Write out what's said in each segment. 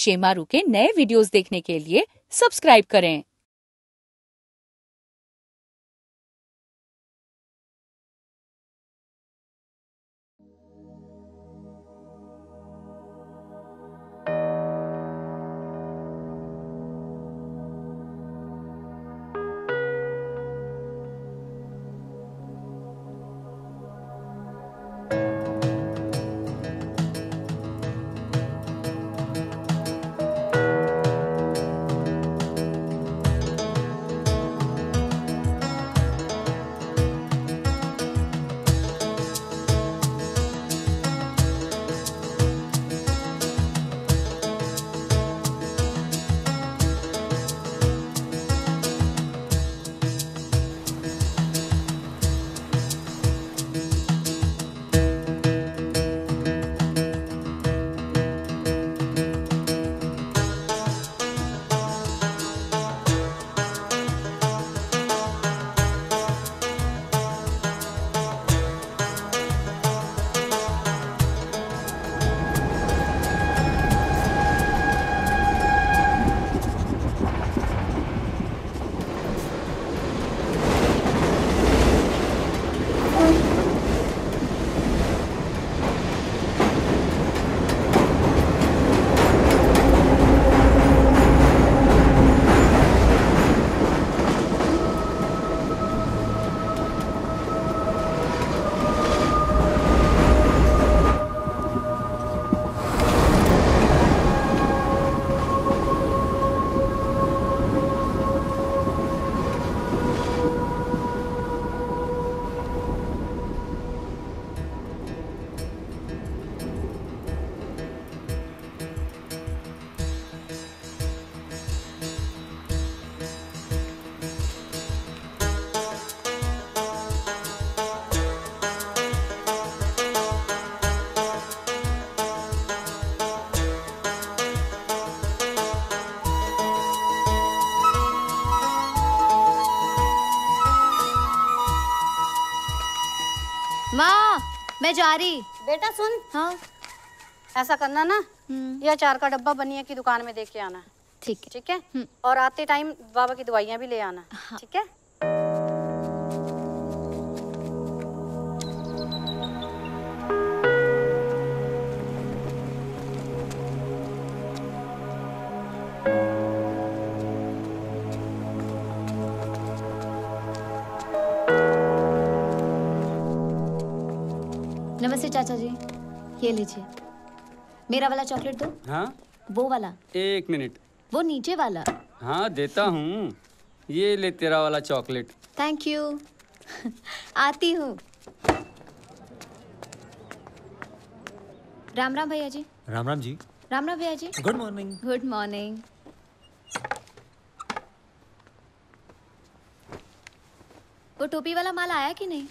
शेमारू के नए वीडियोस देखने के लिए सब्सक्राइब करें। मैं जा रही। बेटा सुन, हाँ ऐसा करना ना, ये अचार का डब्बा बनिया की दुकान में दे के आना। ठीक है, ठीक है। और आते टाइम बाबा की दवाइयाँ भी ले आना। हाँ। ठीक है। नमस्ते चाचा जी, ये लीजिए मेरा वाला चॉकलेट दो। हाँ? वो वाला? एक मिनट, वो नीचे वाला। हाँ देता हूँ, ये ले तेरा वाला चॉकलेट। Thank you. आती हूँ। राम राम भैया जी। राम राम जी। राम राम भैया जी। Good morning. Good morning. वो टोपी वाला माल आया कि नहीं?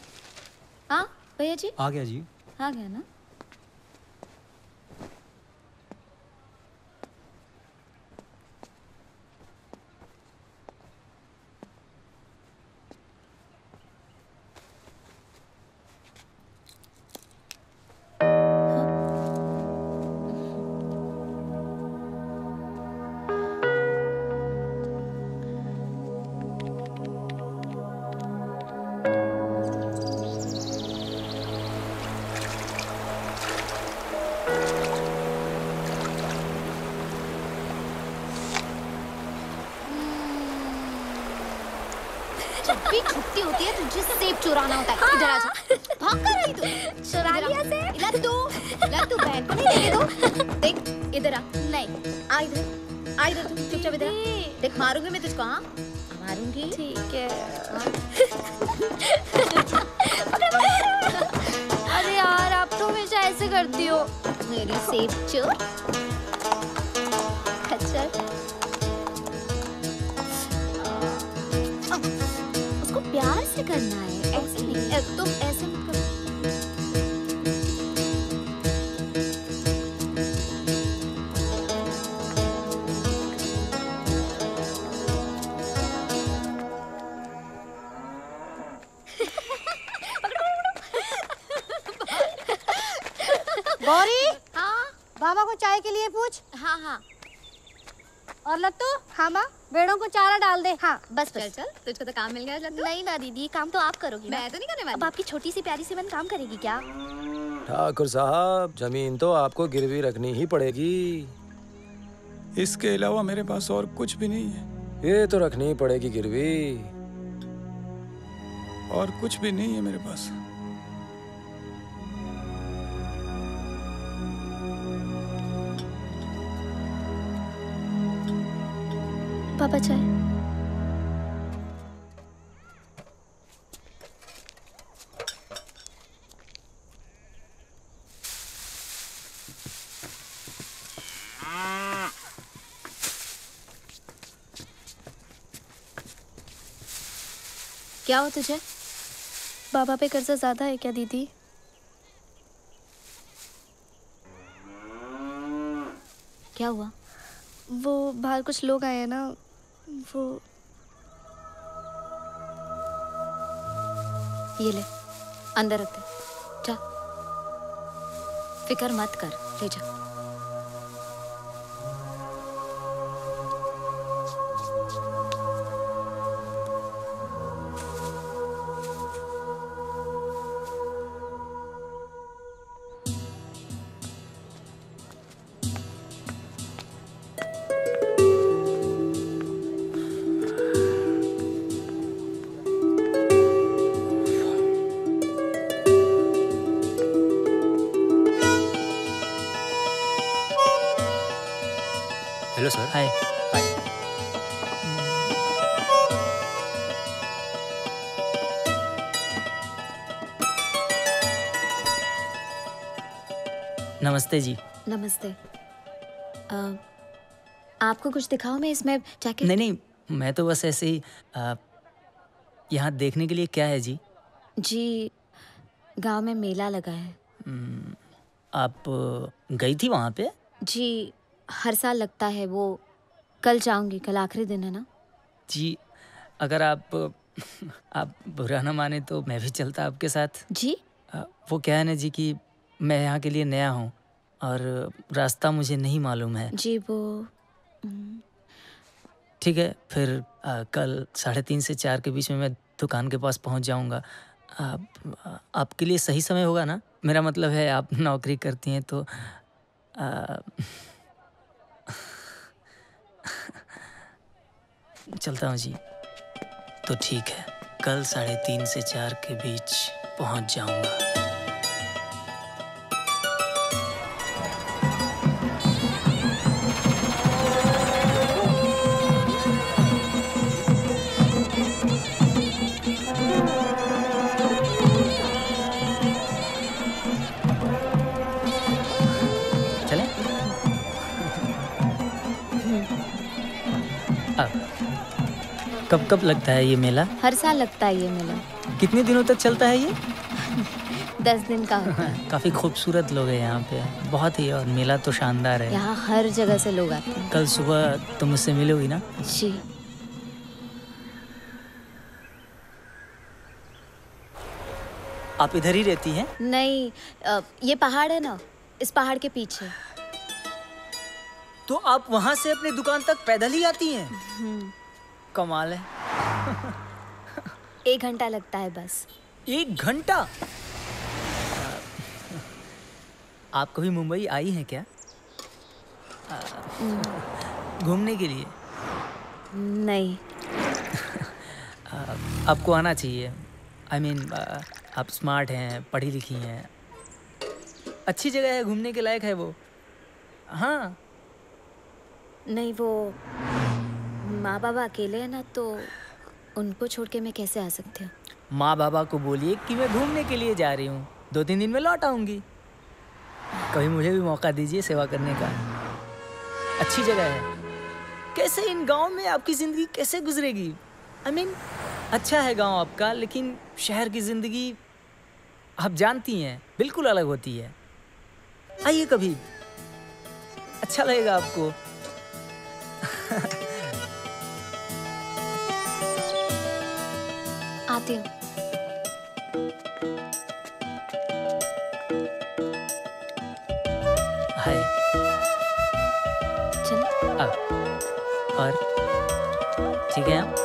हाँ भैया जी आ गया जी। आ गया ना। चुराना होता है। हाँ। इधर आजा। भाग कर रही तू। चुरा लिया से? लत्तू, लत्तू बहन को नहीं देने दो। देख इधर आ। नहीं। आ इधर। आ इधर तू चुपचाप इधर। देख मारूंगी मैं तुझको। हाँ मारूंगी। ठीक है। अरे यार आप तो हमेशा ऐसे करती हो। मेरी सेफ चोर। अच्छा उसको प्यार से करना है। तुम ऐसे मत करो। गौरी। हाँ बाबा को चाय के लिए पूछ। हाँ हाँ और लट्टू, हाँ माँ, भेड़ों को चारा डाल दे। हाँ बस चल चल, तुझको तो काम मिल गया लट्टू। नहीं ना दीदी, काम तो आप करोगी, मैं तो नहीं करने वाली। अब आपकी छोटी सी प्यारी सी बहन काम करेगी क्या? ठाकुर साहब, जमीन तो आपको गिरवी रखनी ही पड़ेगी, इसके अलावा मेरे पास और कुछ भी नहीं है। ये तो रखनी ही पड़ेगी गिरवी, और कुछ भी नहीं है मेरे पास। पापा चाय। क्या हो तुझे? बाबा पे कर्जा ज्यादा है क्या दीदी? क्या हुआ? वो बाहर कुछ लोग आए हैं ना, वो। ये ले, अंदर रख दे। जा, फिकर मत कर, ले जा। हाय हाय, नमस्ते जी। नमस्ते। आपको कुछ दिखाओ मैं इसमें जाके? नहीं नहीं, मैं तो बस ऐसे ही। यहाँ देखने के लिए क्या है जी? जी, गांव में मेला लगा है। आप गई थी वहाँ पे? जी, हर साल लगता है वो। कल जाऊंगी, कल आखिरी दिन है ना जी। अगर आप बुरा ना माने तो मैं भी चलता आपके साथ जी। वो क्या है ना जी कि मैं यहाँ के लिए नया हूँ और रास्ता मुझे नहीं मालूम है जी। वो ठीक है, फिर कल 3:30 से 4 के बीच में मैं दुकान के पास पहुँच जाऊँगा। आपके लिए सही समय होगा ना? मेरा मतलब है, आप नौकरी करती हैं तो चलता हूँ जी। तो ठीक है, कल 3:30 से 4 के बीच पहुँच जाऊँगा। कब कब लगता है ये मेला? हर साल लगता है ये मेला। कितने दिनों तक चलता है ये? 10 दिन का होता है। काफी खूबसूरत लोग हैं यहाँ पे, बहुत ही। और मेला तो शानदार है, यहाँ हर जगह से लोग आते हैं। कल सुबह तुम मुझसे मिलोगी ना जी? आप इधर ही रहती हैं? नहीं, ये पहाड़ है ना, इस पहाड़ के पीछे। तो आप वहाँ से अपनी दुकान तक पैदल ही आती हैं? कमाल है। 1 घंटा लगता है बस। 1 घंटा? आप कभी मुंबई आई हैं क्या घूमने के लिए? नहीं। आपको आना चाहिए। I mean, आप स्मार्ट हैं, पढ़ी लिखी हैं, अच्छी जगह है, घूमने के लायक है वो। हाँ नहीं, वो माँ बाबा अकेले हैं ना, तो उनको छोड़ के मैं कैसे आ सकती हूँ? माँ बाबा को बोलिए कि मैं घूमने के लिए जा रही हूँ, 2-3 दिन में लौट आऊँगी। कभी मुझे भी मौका दीजिए सेवा करने का, अच्छी जगह है। कैसे इन गाँव में आपकी ज़िंदगी कैसे गुजरेगी? I mean, अच्छा है गाँव आपका, लेकिन शहर की ज़िंदगी आप जानती हैं, बिल्कुल अलग होती है। आइए कभी, अच्छा लगेगा आपको। आती हूँ। हाय, चल। और ठीक है आप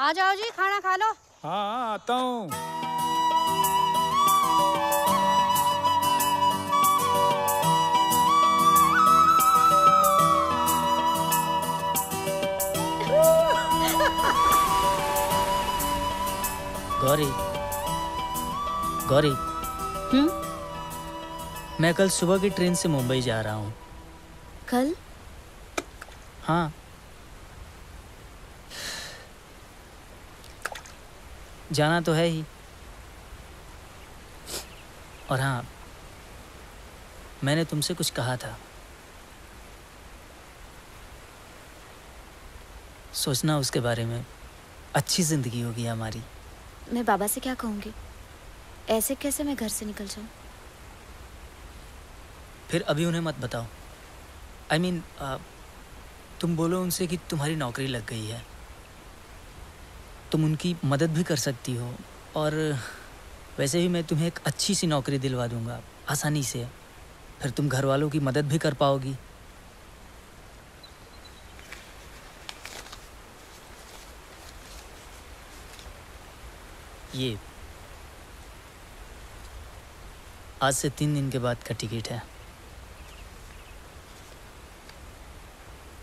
आ जाओ जी, खाना खा लो। हाँ आता हूँ। गौरी, गौरी। मैं कल सुबह की ट्रेन से मुंबई जा रहा हूँ। कल? हाँ। जाना तो है ही। और हाँ, मैंने तुमसे कुछ कहा था, सोचना उसके बारे में। अच्छी जिंदगी होगी हमारी। मैं बाबा से क्या कहूँगी? ऐसे कैसे मैं घर से निकल जाऊँ? फिर अभी उन्हें मत बताओ। I mean, तुम बोलो उनसे कि तुम्हारी नौकरी लग गई है, तुम उनकी मदद भी कर सकती हो, और वैसे भी मैं तुम्हें एक अच्छी सी नौकरी दिलवा दूंगा आसानी से। फिर तुम घर वालों की मदद भी कर पाओगी। ये आज से 3 दिन के बाद का टिकट है।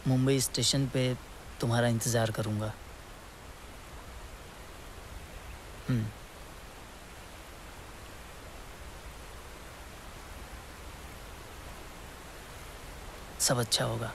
मुंबई स्टेशन पे तुम्हारा इंतज़ार करूंगा। सब अच्छा होगा।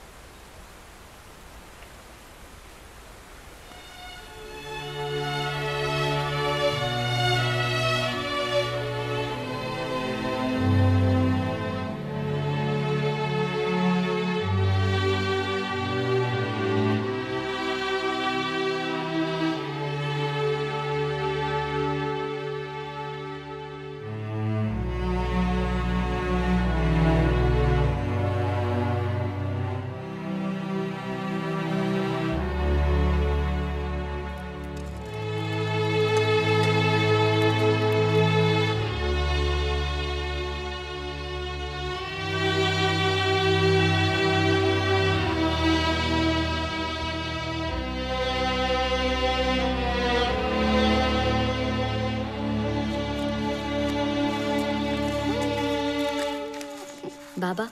बाबा।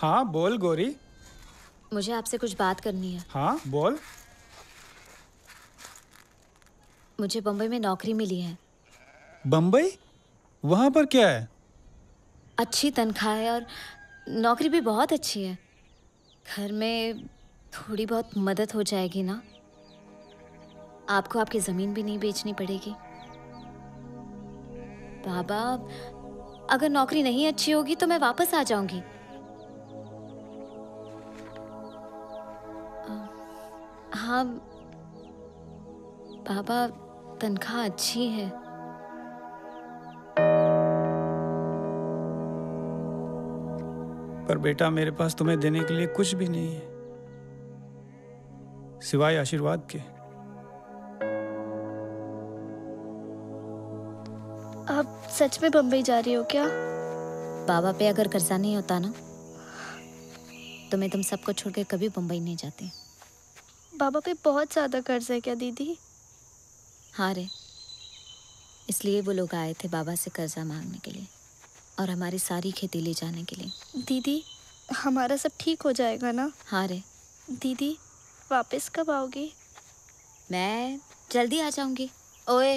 हाँ बोल गौरी। मुझे आपसे कुछ बात करनी है। हाँ बोल। मुझे बम्बई में नौकरी मिली है। बम्बई? वहाँ पर क्या है? अच्छी तनख्वाह है और नौकरी भी बहुत अच्छी है। घर में थोड़ी बहुत मदद हो जाएगी ना? आपको आपकी ज़मीन भी नहीं बेचनी पड़ेगी। बाबा, अगर नौकरी नहीं अच्छी होगी तो मैं वापस आ जाऊंगी। हाँ बाबा, तनख्वाह अच्छी है। पर बेटा, मेरे पास तुम्हें देने के लिए कुछ भी नहीं है सिवाय आशीर्वाद के। आप सच में बम्बई जा रही हो क्या? बाबा पे अगर कर्जा नहीं होता ना, तो मैं तुम सबको छोड़ के कभी बम्बई नहीं जाती। बाबा पे बहुत ज़्यादा कर्ज है क्या दीदी? हाँ रे, इसलिए वो लोग आए थे बाबा से कर्जा मांगने के लिए और हमारी सारी खेती ले जाने के लिए। दीदी, हमारा सब ठीक हो जाएगा ना? हाँ रे। दीदी, वापस कब आओगी? मैं जल्दी आ जाऊंगी। ओए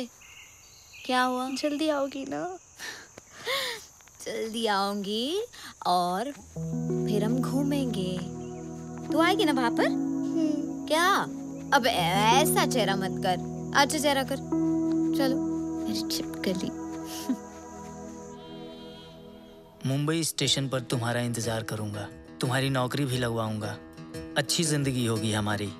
क्या हुआ? जल्दी आओगी ना? जल्दी आऊंगी और फिर हम घूमेंगे। तू आएगी ना वहाँ पर? क्या? अब ऐसा चेहरा मत कर, अच्छा चेहरा कर। चलो मेरी छिपकली। मुंबई स्टेशन पर तुम्हारा इंतजार करूंगा, तुम्हारी नौकरी भी लगवाऊंगा, अच्छी जिंदगी होगी हमारी।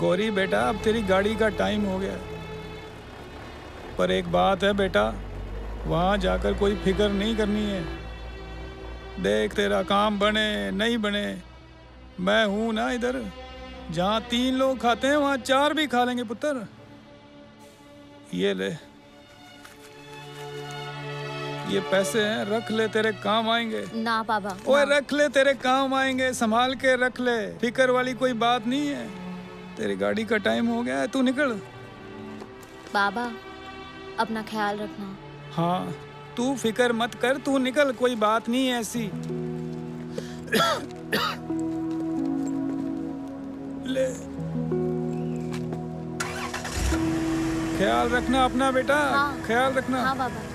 गौरी बेटा, अब तेरी गाड़ी का टाइम हो गया है। पर एक बात है बेटा, वहाँ जाकर कोई फिक्र नहीं करनी है। देख तेरा काम बने नहीं बने, मैं हूँ ना इधर। जहाँ 3 लोग खाते हैं वहाँ 4 भी खा लेंगे पुत्र। ये ले, ये पैसे हैं, रख ले, तेरे काम आएंगे। ना बाबा। ओए रख ले, तेरे काम आएंगे, संभाल के रख ले, फिक्र वाली कोई बात नहीं है। तेरी गाड़ी का टाइम हो गया है, तू निकल। बाबा अपना ख्याल रखना। हाँ तू फिक्र मत कर, तू निकल, कोई बात नहीं है ऐसी। ले, ख्याल रखना अपना बेटा। हाँ, ख्याल रखना। हाँ बाबा।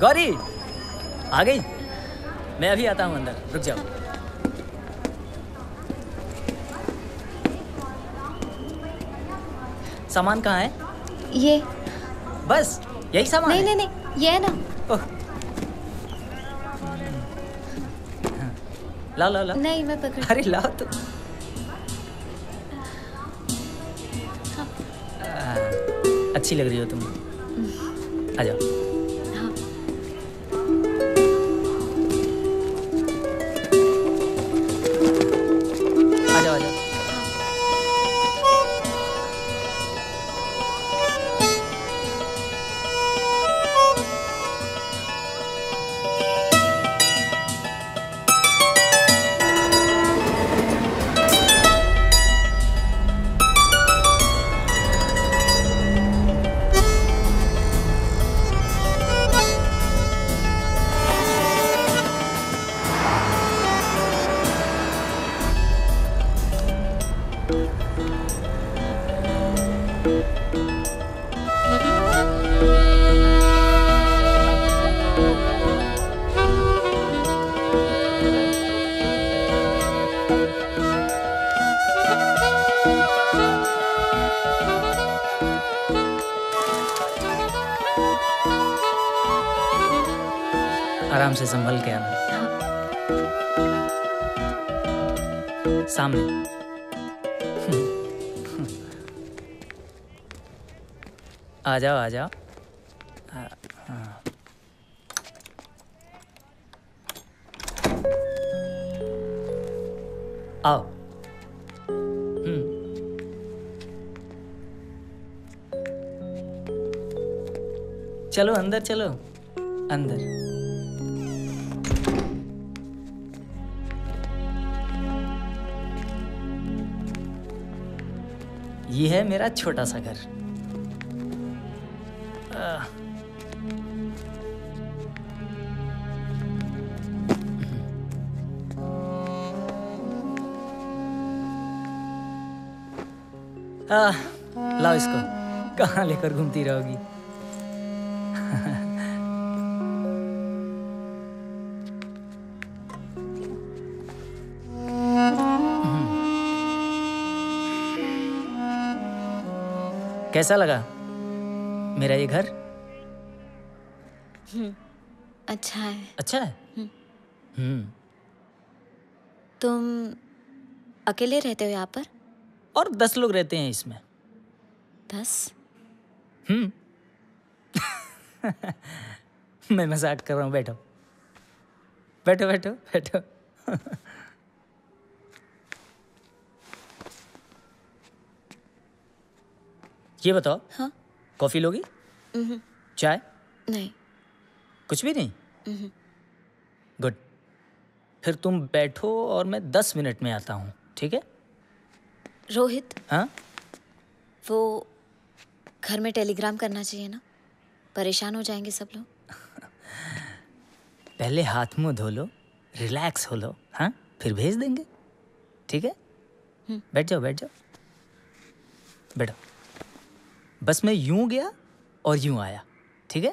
गौरी आ गई, मैं अभी आता हूँ अंदर, रुक जाओ। सामान कहाँ है? ये बस यही सामान? नहीं नहीं नहीं, ये है ना। लाओ लाओ लाओ। नहीं मैं पकड़। अरे लाओ तो। हाँ। अच्छी लग रही हो तुम, आ जाओ। आराम से संभल के आना। हाँ। सामने। आ जाओ आ जाओ। हाँ। आओ। चलो अंदर चलो अंदर। ये है मेरा छोटा सा घर। लाओ इसको, कहाँ लेकर घूमती रहोगी। कैसा लगा मेरा ये घर? अच्छा है। अच्छा है। तुम अकेले रहते हो यहाँ पर? और 10 लोग रहते हैं इसमें। 10? मैं मजाक कर रहा हूँ। बैठो बैठो बैठो बैठो। ये बताओ। हाँ? कॉफी लोगी? चाय? नहीं। कुछ भी नहीं? गुड। फिर तुम बैठो और मैं 10 मिनट में आता हूँ, ठीक है? रोहित। हाँ? वो घर में टेलीग्राम करना चाहिए ना, परेशान हो जाएंगे सब लोग। पहले हाथ मुंह धो लो, रिलैक्स हो लो, हाँ? फिर भेज देंगे, ठीक है? बैठ जाओ बैठ जाओ। बैठो। बस मैं यूं गया और यूं आया, ठीक है?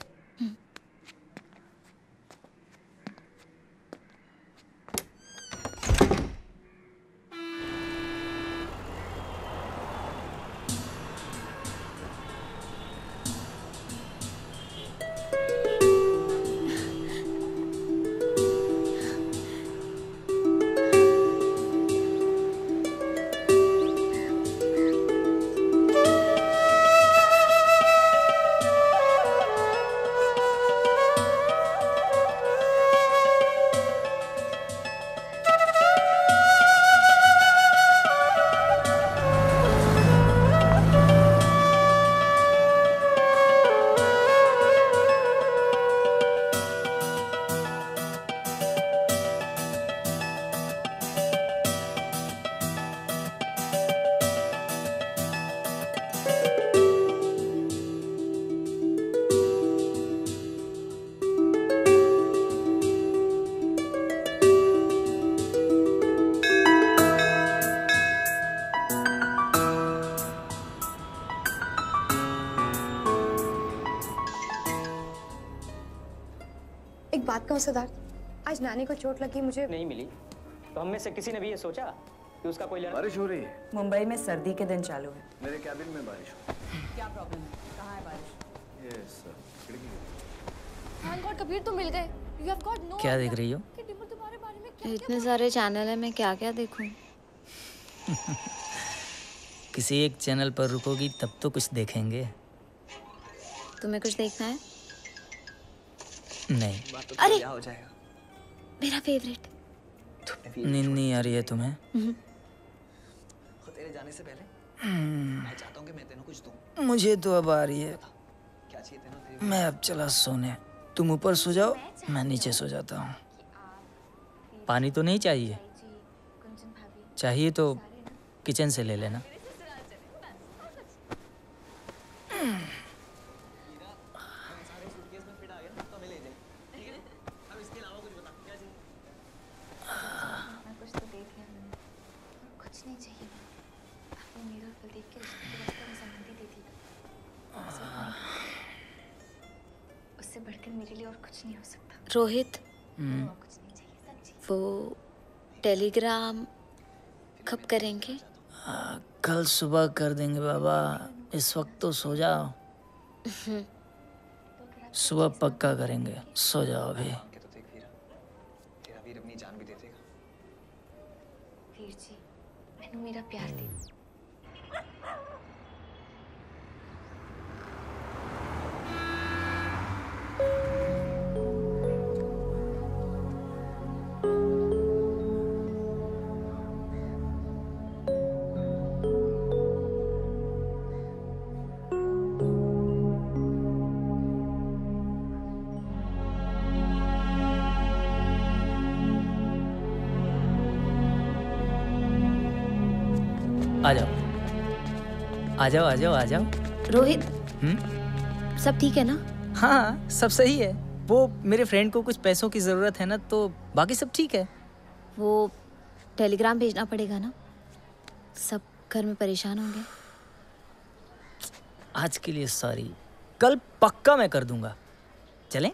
सिद्धार्थ, आज नानी को चोट लगी, मुझे नहीं मिली। तो हम में से किसी ने भी ये सोचा कि उसका कोई लड़का। बारिश हो रही है। मुंबई में सर्दी के दिन चालू है। मेरे कैबिन में बारिश हो। क्या प्रॉब्लम है? कहाँ है बारिश? यस सर, खिड़की में। थैंक गॉड कबीर तुम मिल गए। You have got no. क्या देख रही हो? इतने सारे चैनल है, मैं क्या क्या देखूं। किसी एक चैनल पर रुकोगी तब तो कुछ देखेंगे। तुम्हें कुछ देखना है? नहीं। तो अरे हो जाएगा। मेरा फेवरेट। नींद नहीं आ रही है तुम्हें? तेरे जाने से पहले मैं चाहता हूं कि मैं तेनों कुछ दूं। मुझे तो अब आ रही है। क्या चाहिए तेनों? मैं अब चला सोने। तुम ऊपर सो जाओ, मैं नीचे सो जाता हूँ। पानी तो नहीं चाहिए? चाहिए तो किचन से ले लेना। रोहित, वो टेलीग्राम कब करेंगे? कल सुबह कर देंगे बाबा, इस वक्त तो सो जाओ। सुबह पक्का करेंगे, सो जाओ अभी। अपनी जान भी दे देगा। वीर जी, मैंने मेरा प्यार दे। आ जाओ। रोहित, सब ठीक है ना? हाँ, सब सही है। वो मेरे फ्रेंड को कुछ पैसों की ज़रूरत है ना, तो बाकी सब ठीक है। वो टेलीग्राम भेजना पड़ेगा ना, सब घर में परेशान होंगे। आज के लिए सॉरी, कल पक्का मैं कर दूंगा। चलें?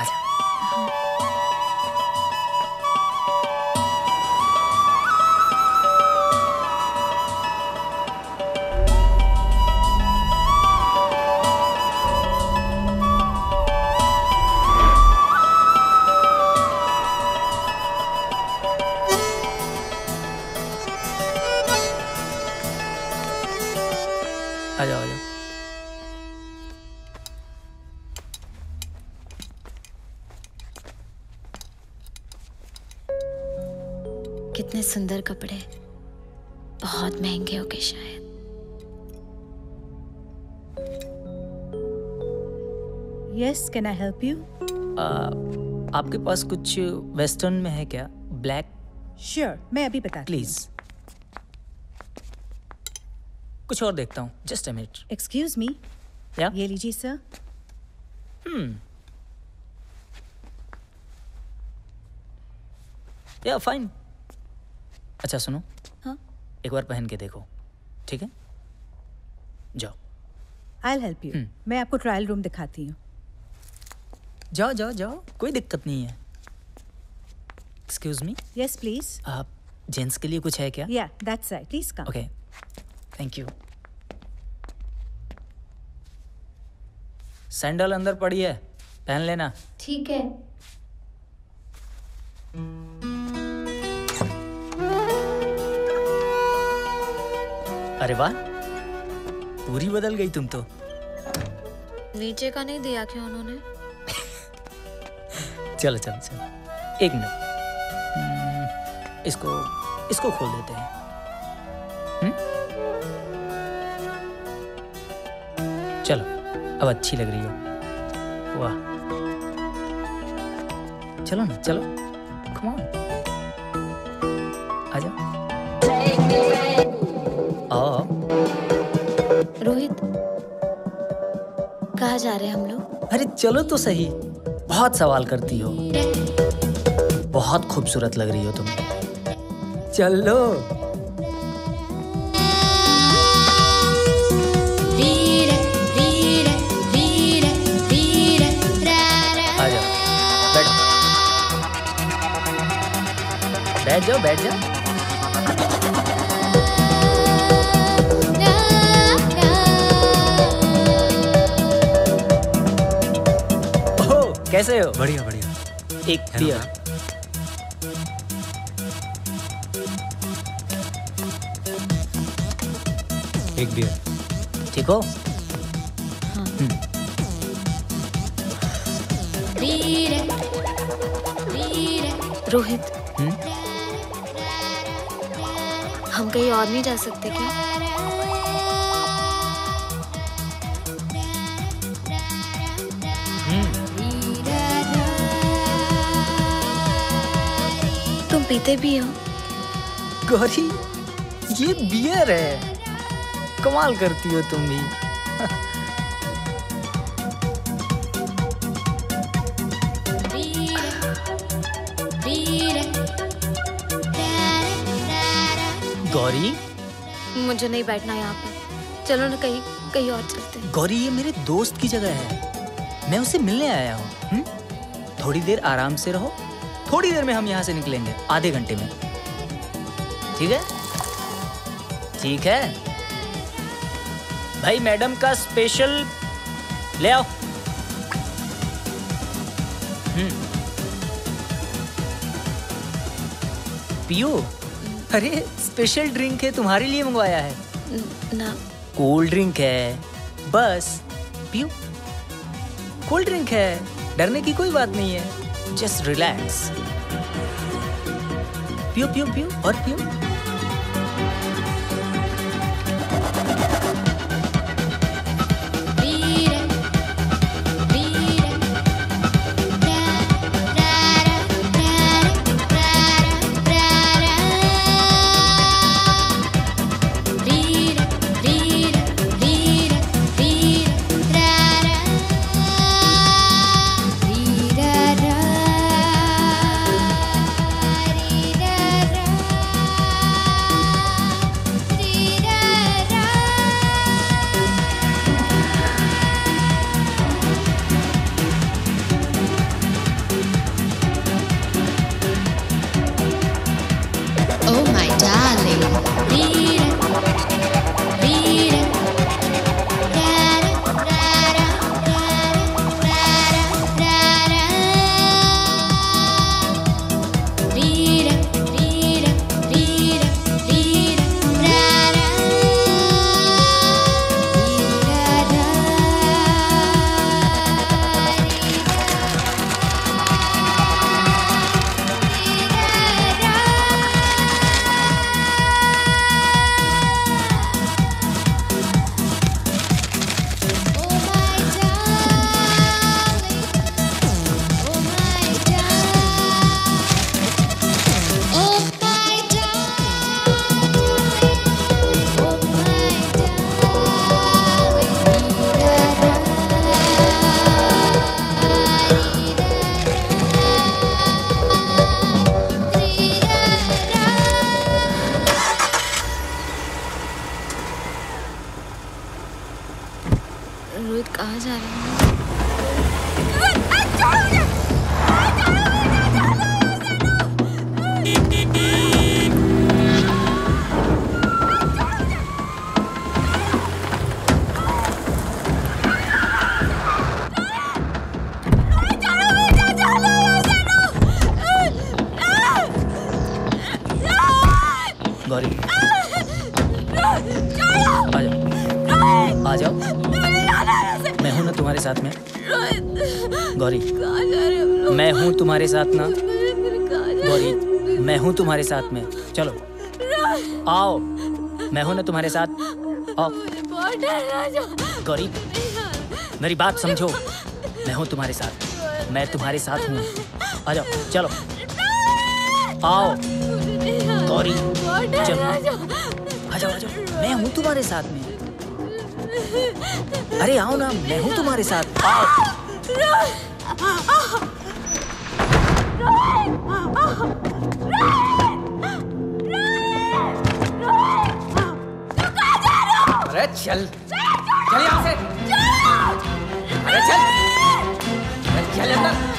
आजा। कितने सुंदर कपड़े, बहुत महंगे हो गए शायद। Yes, can I help you? आपके पास कुछ वेस्टर्न में है क्या? ब्लैक? Sure, मैं अभी बता। प्लीज कुछ और देखता हूँ। Just a minute. Excuse me, ये लीजिए सर। या फाइन। अच्छा सुनो, हाँ? एक बार पहन के देखो, ठीक है? जाओ। I will help you. मैं आपको ट्रायल रूम दिखाती हूँ। जाओ, कोई दिक्कत नहीं है। Excuse me. Yes please. आप जेंट्स के लिए कुछ है क्या? या that's right, please come. Okay, thank you. Sandal अंदर पड़ी है, पहन लेना। ठीक है। अरे वाह, पूरी बदल गई तुम तो। नीचे का नहीं दिया क्या उन्होंने? चलो, एक मिनट, इसको खोल देते हैं। चलो, अब अच्छी लग रही हो। वाह, चलो ना, चलो, कम ऑन, आजा। रोहित, कहाँ जा रहे हैं हम लोग? अरे चलो तो सही, बहुत सवाल करती हो। बहुत खूबसूरत लग रही हो तुम। चलो। आ जाओ, बैठ जाओ। कैसे हो? बढ़िया। एक पिया। ठीक हो? हाँ। रोहित, हम कहीं और नहीं जा सकते क्या? पीते भी हो? गौरी, ये बियर है। कमाल करती हो तुम भी। गौरी, मुझे नहीं बैठना यहाँ पर। चलो ना, कहीं और चलते हैं। गौरी, ये मेरे दोस्त की जगह है, मैं उसे मिलने आया हूँ। थोड़ी देर आराम से रहो, थोड़ी देर में हम यहाँ से निकलेंगे, आधे घंटे में। ठीक है भाई। मैडम का स्पेशल ले आओ। पियो। अरे स्पेशल ड्रिंक है, तुम्हारे लिए मंगवाया है ना। कोल्ड ड्रिंक है, बस पियो। कोल्ड ड्रिंक है, डरने की कोई बात नहीं है, जस्ट रिलैक्स। पियो पियो पियो और पियो। तुम्हारे साथ ना गौरी, मैं हूँ तुम्हारे साथ में। चलो आओ, मैं हूँ ना तुम्हारे साथ। आओ गौरी, मेरी बात समझो, मैं हूँ तुम्हारे साथ, मैं तुम्हारे साथ हूँ। आ जाओ, चलो आओ गौरी, चलो आ जाओ आ जाओ, मैं हूँ तुम्हारे साथ में। अरे आओ ना, मैं हूँ तुम्हारे साथ। आओ चल चल यहाँ से, अरे चल चल अंदर।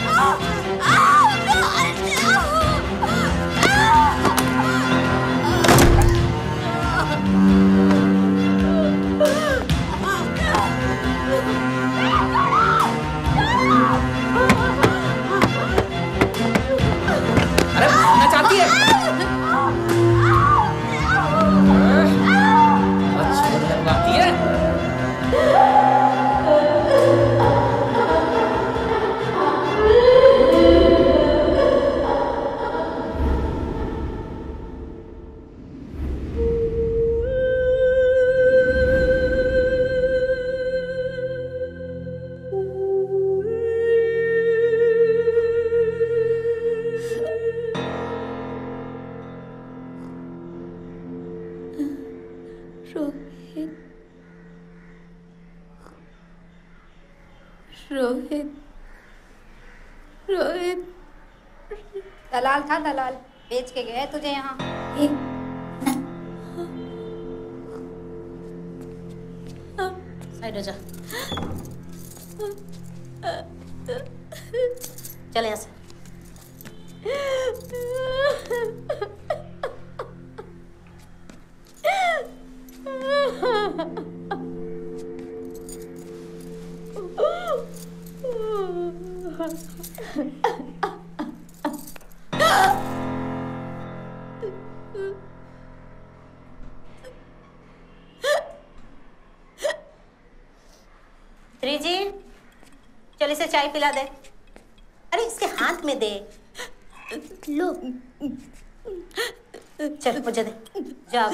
अरे मैं चाहती है दलाल बेच के गए तुझे यहाँ। साइड हो जा, चल यहाँ से। त्रिजी, चल इसे चाय पिला दे। अरे इसके हाथ में दे। लो, चल मुझे दे। जाओ,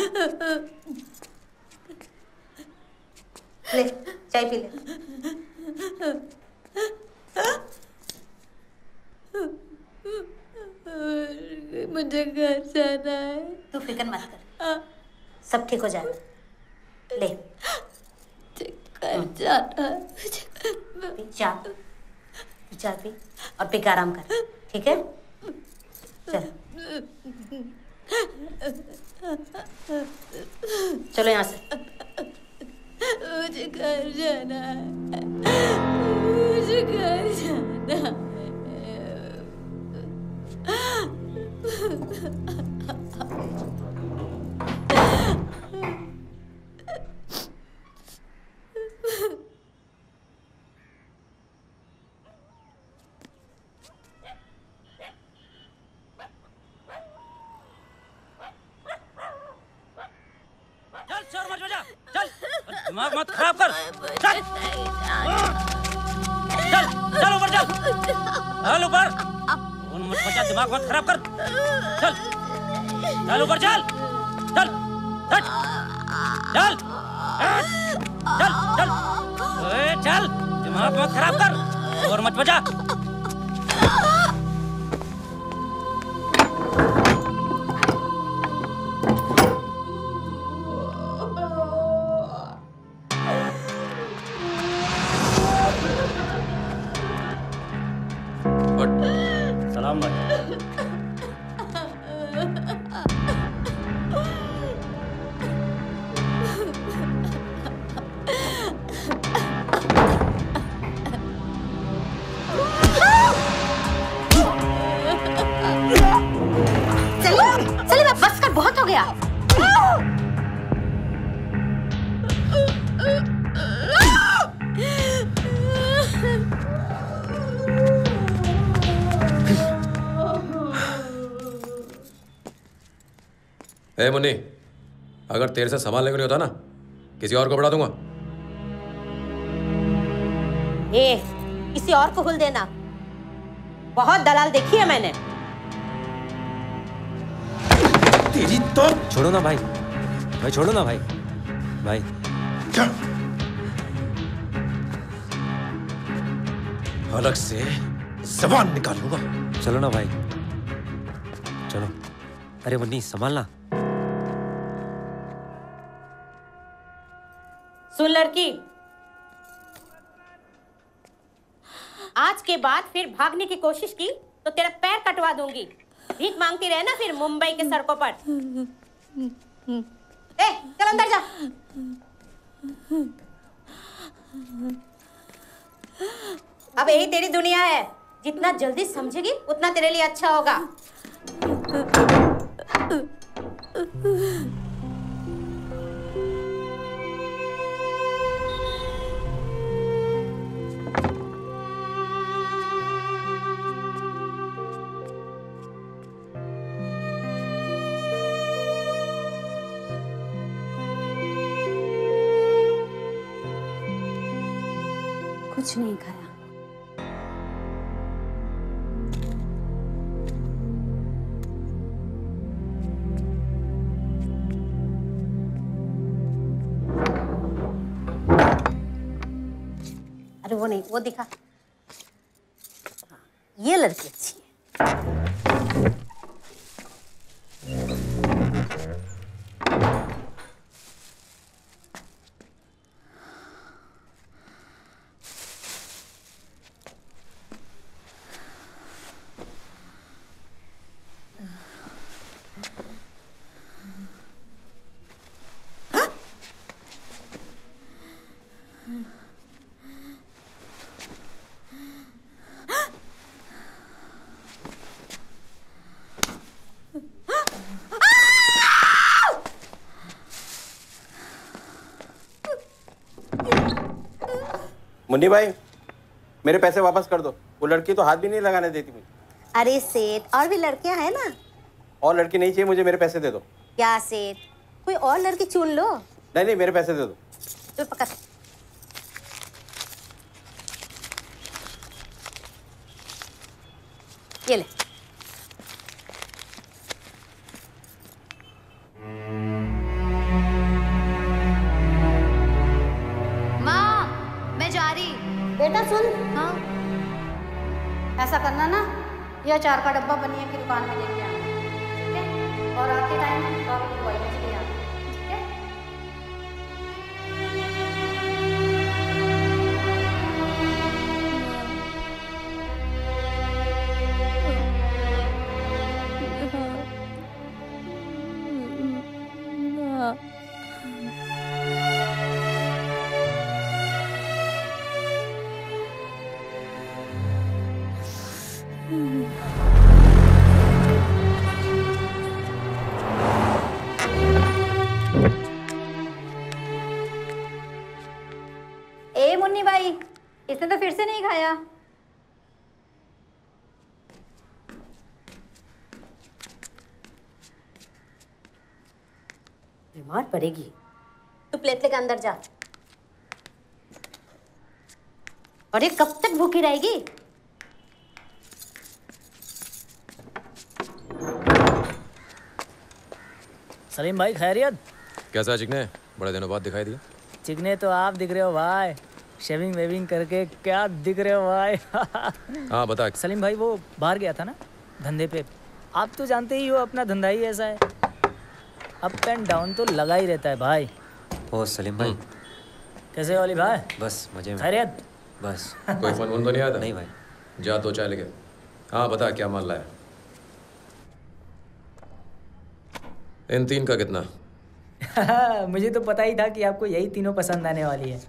ले चाय पी ले। मुझे घर जाना है। तू फिक्र मत कर, सब ठीक हो जाएगा। ले चाय पी और पी के आराम कर, ठीक है? चलो यहाँ से। मुझे घर जाना है, मुझे घर जाना है। दिमाग मत खराब कर। चल चल चल ऊपर, चल चल ऊपर। उन मत बचा, दिमाग मत खराब कर। चल चल ऊपर, चल चल चल चल चल चल चल। दिमाग मत खराब कर और मत बचा। मुन्नी, अगर तेरे से संभालने के लिए होता ना, किसी और को बढ़ा दूंगा। ए, किसी और को खुल देना। बहुत दलाल देखी है मैंने। तेरी तो छोड़ो ना भाई, भाई छोड़ो ना भाई, भाई अलग से जबान निकालूंगा। चलो ना भाई, चलो। अरे मुन्नी संभालना। सुन लड़की, आज के बाद फिर भागने की कोशिश की तो तेरा पैर कटवा दूंगी। भीख मांगती रहे ना फिर मुंबई के सड़कों पर। ए, चल अंदर जा। अब यही तेरी दुनिया है। जितना जल्दी समझेगी उतना तेरे लिए अच्छा होगा। कुछ नहीं खाया। अरे वो नहीं, वो दिखा। ये लड़की अच्छी है। मुन्नी भाई, मेरे पैसे वापस कर दो। वो लड़की तो हाथ भी नहीं लगाने देती मुझे। अरे सेठ और भी लड़कियां हैं ना। और लड़की नहीं चाहिए मुझे, मेरे पैसे दे दो। क्या सेठ, कोई और लड़की चुन लो। नहीं नहीं, मेरे पैसे दे दो। तो पकड़। ये ले। माँ, मैं जा रही। बेटा सुन। हाँ, ऐसा करना ना, यह अचार का डब्बा बनिया की दुकान में लेके आना, ठीक है? और आते टाइम मुंबई में चले आना, ठीक है? इसने तो फिर से नहीं खाया। बीमार पड़ेगी। तू प्लेट लेकर अंदर जा। और ये कब तक भूखी रहेगी? सलीम भाई खैरियत? कैसा है चिकने, बड़े दिनों बाद दिखाई दिया। चिकने तो आप दिख रहे हो भाई, शेविंग वेविंग करके क्या दिख रहे हो भाई। हाँ बता सलीम भाई, वो बाहर गया था ना धंधे पे। आप तो जानते ही हो अपना धंधा ही ऐसा है, अप एंड डाउन तो लगा ही रहता है भाई। ओ सलीम भाई कैसे वाली भाई? बस मजे में। खैरियत? बस। कोई फोन वोन तो नहीं आता? नहीं भाई। जा तो चाय लेके। हाँ बता क्या माल लाया? इन तीन का कितना? मुझे तो पता ही था कि आपको यही तीनों पसंद आने वाली है।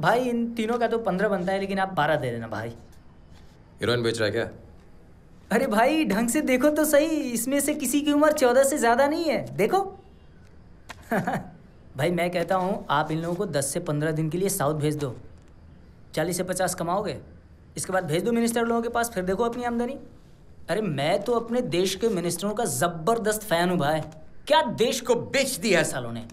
भाई इन तीनों का तो 15 बनता है, लेकिन आप 12 दे देना भाई। हीरोइन बेच रहा है क्या? अरे भाई ढंग से देखो तो सही, इसमें से किसी की उम्र 14 से ज़्यादा नहीं है, देखो। भाई मैं कहता हूँ आप इन लोगों को 10 से 15 दिन के लिए साउथ भेज दो, 40 से 50 कमाओगे, इसके बाद भेज दो मिनिस्टर लोगों के पास, फिर देखो अपनी आमदनी। अरे मैं तो अपने देश के मिनिस्टरों का ज़बरदस्त फ़ैन हूँ भाई, क्या देश को बेच दिया है सालों ने।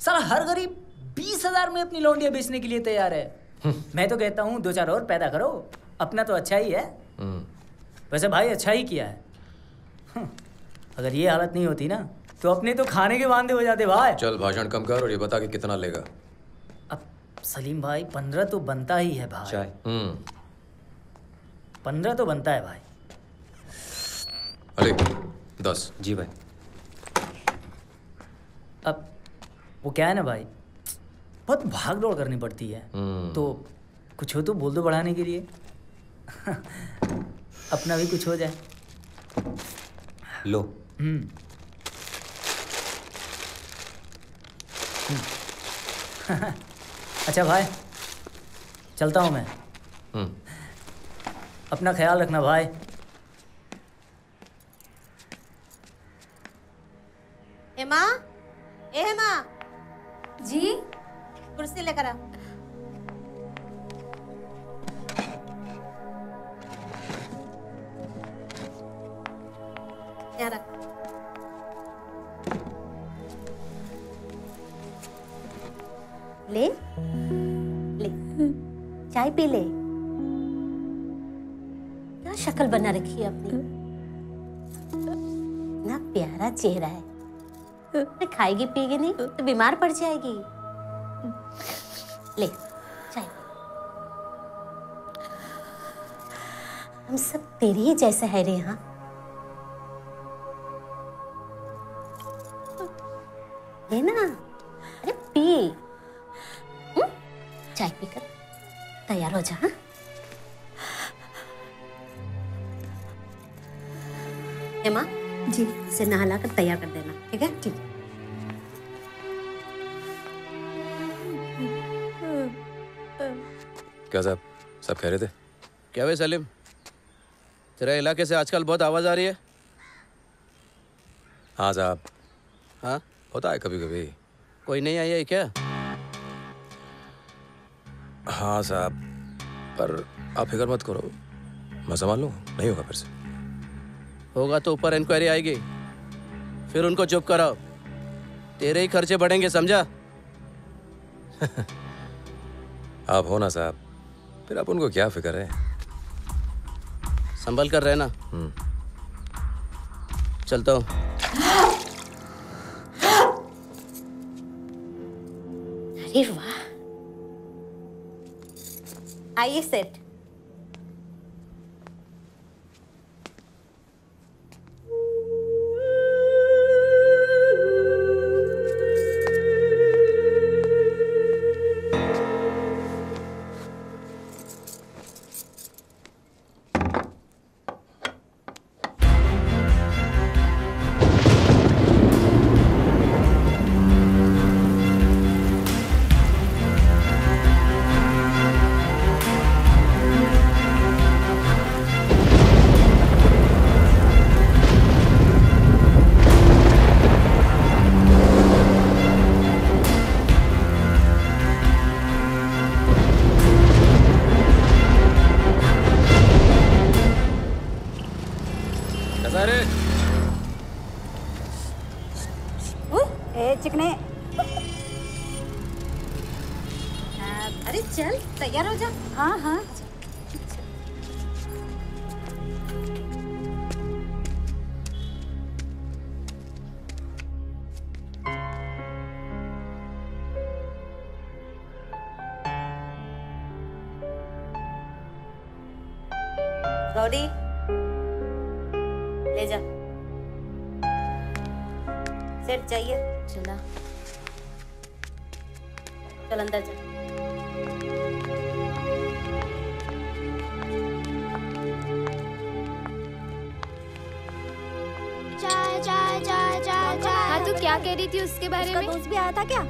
साला हर गरीब 20,000 में अपनी लौंडिया बेचने के लिए तैयार है। मैं तो कहता हूँ 2-4 और पैदा करो, अपना तो अच्छा ही है। वैसे भाई अच्छा ही किया है, अगर ये हालत नहीं होती ना तो अपने तो खाने के वांदे हो जाते भाई। चल भाषण कम कर और ये बता कि कितना लेगा। अब सलीम भाई 15 तो बनता ही है भाई, 15 तो बनता है भाई। अरे 10। जी भाई। अब वो क्या है ना भाई, बहुत भाग दौड़ करनी पड़ती है, तो कुछ हो तो बोल दो बढ़ाने के लिए। अपना भी कुछ हो जाए। लो। अच्छा भाई चलता हूँ मैं। अपना ख्याल रखना भाई। हेमा, ए हेमा जी, कुर्सी लेकर आओ। ले ले, चाय पी ले। क्या शक्ल बना रखी है अपनी, इतना प्यारा चेहरा है। तो खाएगी पिएगी नहीं तो बीमार पड़ जाएगी। ले चाय। हम सब तेरे ही जैसे है रे। यहाँ ले ना, अरे पी। चाय पीकर तैयार हो जा। हाँ? हेमा जी से नहला कर तैयार कर देना, ठीक है? ठीक है। क्या साहब सब कह रहे थे? क्या भाई सलीम, तेरा इलाके से आजकल बहुत आवाज़ आ रही है। हाँ साहब। हाँ होता है कभी कभी। कोई नहीं आई है क्या? हाँ साहब पर आप फिक्र मत करो, मैं संभाल लूँगा, नहीं होगा फिर से। होगा तो ऊपर इंक्वायरी आएगी, फिर उनको चुप कराओ, तेरे ही खर्चे बढ़ेंगे, समझा? आप हो ना साहब, फिर आप उनको क्या फिक्र है, संभल कर रहना। चलता हूँ। अरे वाह, आइए सेट। गौरी, ले जा। सेट चाहिए? चला, चल अंदर जा। चाय चाय चाय चाय चाय। हाँ, तू क्या कह रही थी उसके बारे में? दोस्त भी आया था क्या?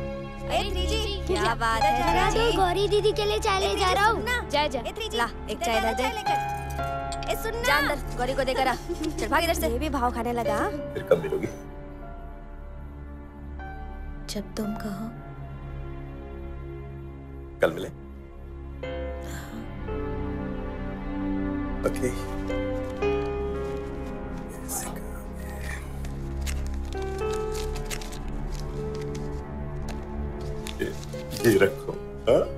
क्या बात है जी? गौरी दीदी के लिए चाय ले जा रहा हूँ। जा जा, ला एक चाय ला जाए। जानदर, गौरी को देकर आ। चल भाग इधर से। ये भी भाव खाने लगा। फिर कब मिलोगी? जब तुम कहो। कल मिले? ओके। ये रखो। हाँ?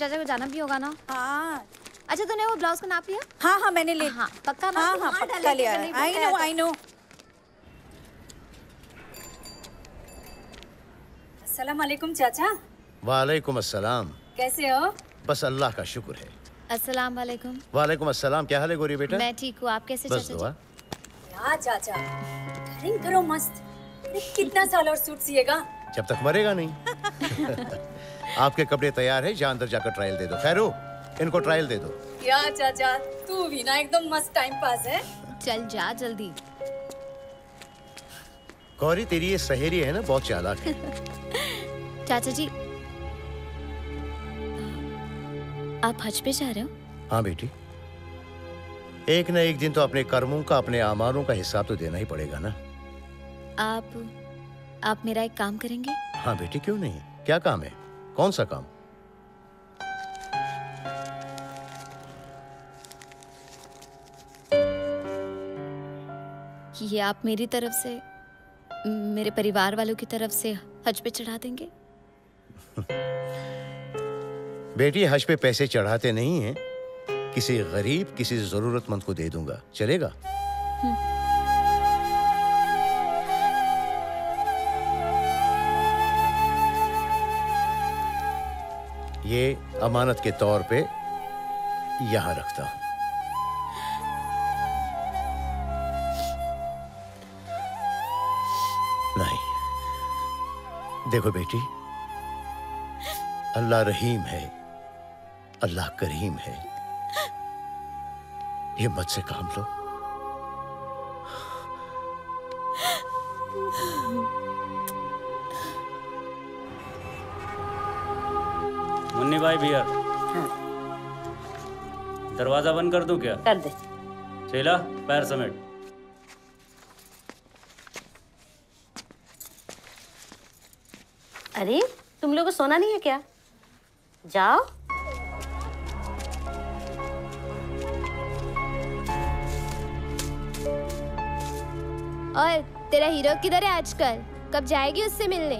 चाचा को जाना भी होगा ना? हाँ। अच्छा, तूने वो ब्लाउज का नाप लिया? हाँ हाँ, मैंने ले। हाँ, पक्का? हाँ हाँ, पक्का लिया। I know. अस्सलाम वालेकुम चाचा। वालेकुम अस्सलाम। कैसे हो? बस अल्लाह का शुक्र है। अस्सलाम वालेकुम। वालेकुम अस्सलाम। क्या हाल है गोरी बेटा? मैं ठीक हूँ, आप कैसे? बस दुआ। क्या चाचा, कटिंग करो मस्त। कितना साल और सूट सिएगा? जब तक मरेगा नहीं। आपके कपड़े तैयार है, जा अंदर जाकर ट्रायल दे दो। खैरू, इनको ट्रायल दे दो। या चाचा, तू भी ना एकदम मस्त टाइम पास है। चल जा जल्दी। गौरी, तेरी ये सहेली है ना, बहुत चालाक है। चाचा जी, आप हज पे जा रहे हो? हाँ बेटी, एक न एक दिन तो अपने कर्मों का, अपने आमारों का हिसाब तो देना ही पड़ेगा ना। आप मेरा एक काम करेंगे? हाँ बेटी, क्यों नहीं। क्या काम है? कौन सा काम? ये आप मेरी तरफ से, मेरे परिवार वालों की तरफ से हज पे चढ़ा देंगे? बेटी, हज पे पैसे चढ़ाते नहीं हैं, किसी गरीब, किसी जरूरतमंद को दे दूंगा, चलेगा? ये अमानत के तौर पे यहाँ रखता हूँ। नहीं, देखो बेटी, अल्लाह रहीम है, अल्लाह करीम है, हिम्मत से काम लो। 50 बाई बियर। हाँ। दरवाजा बंद कर दूं क्या? कर दे। चला पैर समेट। अरे तुम लोगों को सोना नहीं है क्या? जाओ। और तेरा हीरो किधर है आजकल? कब जाएगी उससे मिलने?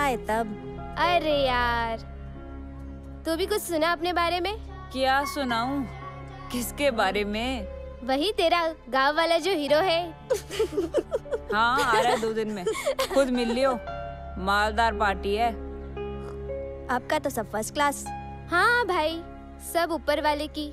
आए तब। अरे यार, तू भी कुछ सुना अपने बारे में? क्या सुनाऊं? किसके बारे में? वही तेरा गांव वाला जो हीरो है। हाँ, आ रहा है 2 दिन में। खुद मिल लियो, मालदार पार्टी है। आपका तो सब फर्स्ट क्लास। हाँ भाई, सब ऊपर वाले की।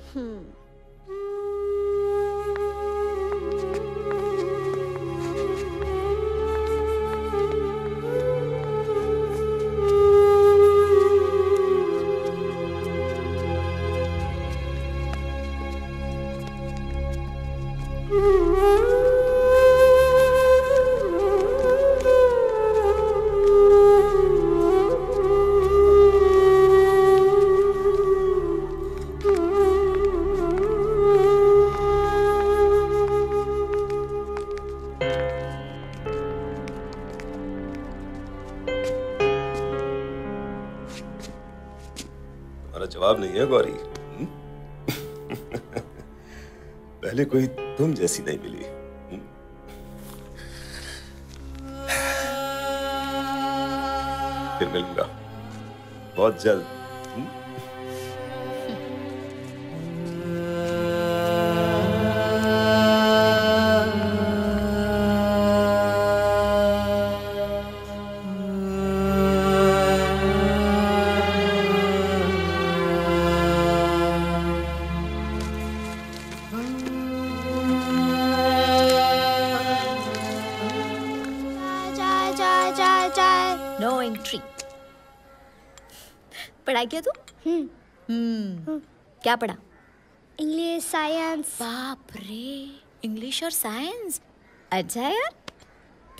जवाब नहीं है गौरी। पहले कोई तुम जैसी नहीं मिली। फिर मिलूंगा बहुत जल्द। पढ़ाई किया तू? क्या पढ़ा? English, science. बाप रे, इंग्लिश और साइंस, अच्छा है यार।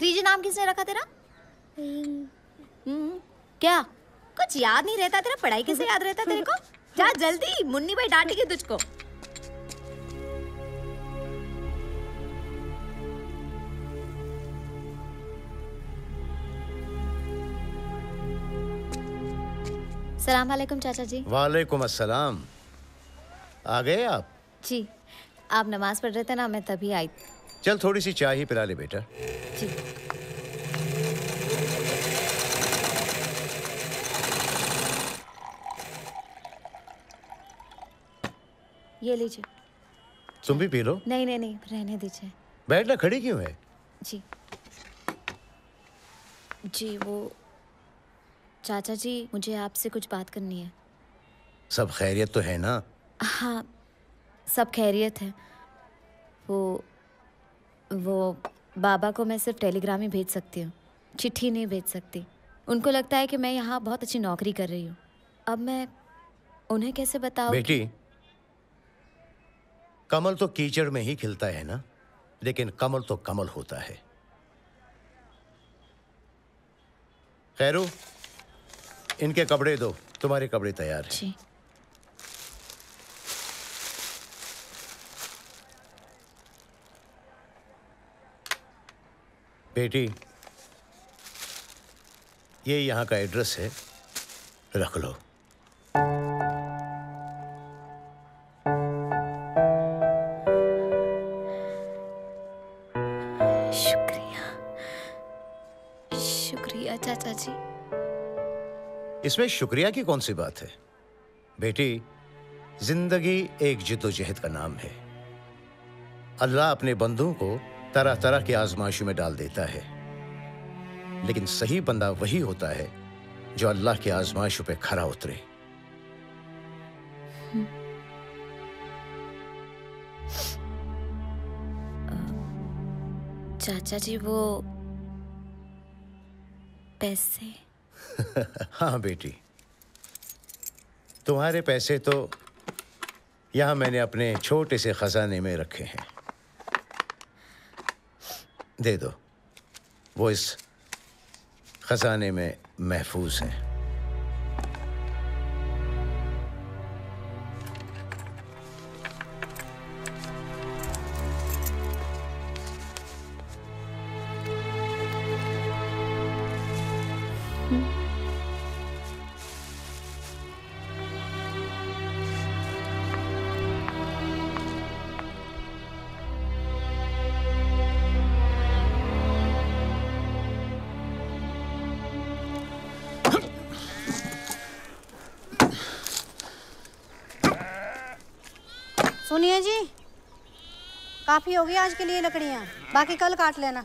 3G नाम किसने रखा तेरा? क्या कुछ याद नहीं रहता तेरा? पढ़ाई कैसे याद रहता तेरे को? जा जल्दी, मुन्नी भाई डांटेगी तुझको। सलाम वालेकुम चाचा जी। वालेकुम अस्सलाम। आ गए आप? जी, आप नमाज पढ़ रहे थे ना, मैं तभी आई। चल थोड़ी सी चाय ही पिला ले बेटा। जी। ये लीजिए। तुम भी पी लो। नहीं नहीं नहीं, रहने दीजिए। बैठना, खड़ी क्यों है? जी जी, वो चाचा जी, मुझे आपसे कुछ बात करनी है। सब खैरियत तो है ना? हाँ, सब खैरियत है। वो बाबा को मैं सिर्फ टेलीग्राम ही भेज सकती हूँ, चिट्ठी नहीं भेज सकती। उनको लगता है कि मैं यहाँ बहुत अच्छी नौकरी कर रही हूँ। अब मैं उन्हें कैसे बताऊँ? बेटी, कमल तो कीचड़ में ही खिलता है ना, लेकिन कमल तो कमल होता है। खैरू, इनके कपड़े दो, तुम्हारे कपड़े तैयार हैं। जी। बेटी, ये यहाँ का एड्रेस है, रख लो। शुक्रिया, शुक्रिया चाचा जी। इसमें शुक्रिया की कौन सी बात है बेटी? जिंदगी एक जिद्दोजहद का नाम है। अल्लाह अपने बंदों को तरह तरह की आजमाइशों में डाल देता है, लेकिन सही बंदा वही होता है जो अल्लाह की आजमाइशों पे खरा उतरे। चाचा जी, वो पैसे? हाँ बेटी, तुम्हारे पैसे तो यहाँ मैंने अपने छोटे से खजाने में रखे हैं। दे दो, वो इस खजाने में महफूज हैं। सुनिए जी, काफी होगी आज के लिए लकड़ियाँ, बाकी कल काट लेना।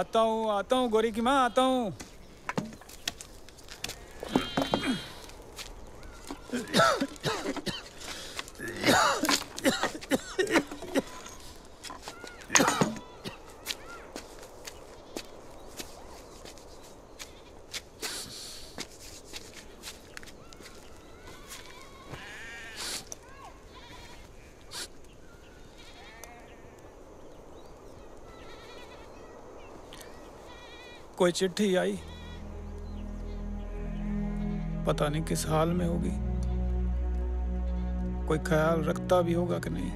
आता हूँ गौरी की माँ, आता हूँ। कोई चिट्ठी आई, पता नहीं किस हाल में होगी, कोई ख्याल रखता भी होगा कि नहीं।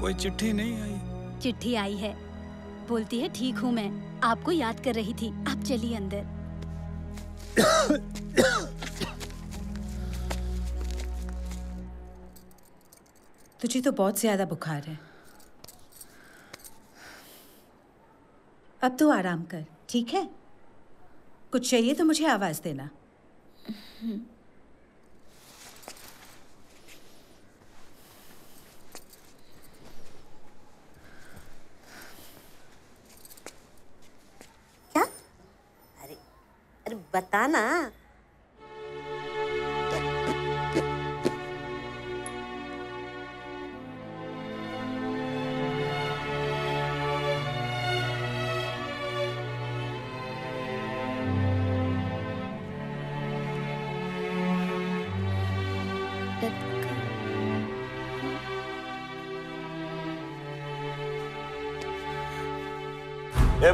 कोई चिट्ठी नहीं आई। चिट्ठी आई है, बोलती है ठीक हूँ मैं, आपको याद कर रही थी, आप चलिए अंदर। तुझे तो बहुत ज्यादा बुखार है, अब तो आराम कर, ठीक है? कुछ चाहिए तो मुझे आवाज देना। क्या? अरे बताना।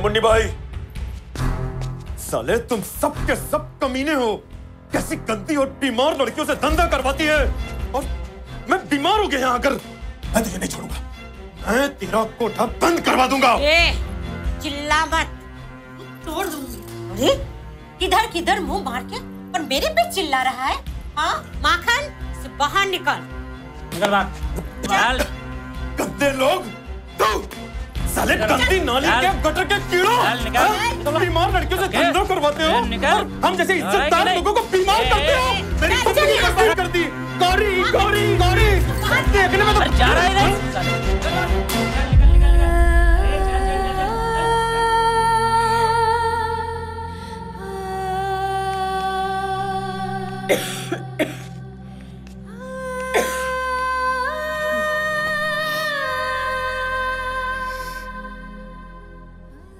मुन्नी भाई, साले तुम सब के सब कमीने हो, कैसी गंदी और बीमार लड़कियों से धंधा करवाती है, और मैं बीमार हो गया यहाँ आकर। मैं तुझे नहीं छोड़ूंगा, मैं तेरा कोठा बंद करवा दूंगा। ए, चिल्ला मत, तोड़ दूंगी। अरे किधर किधर मुंह मार के और मेरे पे चिल्ला रहा है। हाँ माखन, से बाहर निकल, निकल बाहर। गंदे लोग, साले गंदी नाली के गटर के कीड़ों, बीमार लड़कियों से धंधा करवाते हो, और हम जैसे इज्जतदार लोगों को बीमार करते हो। मेरी पत्नी की मस्ती कर दी। गौरी गौरी गौरी, देखने में तो जा रहा है।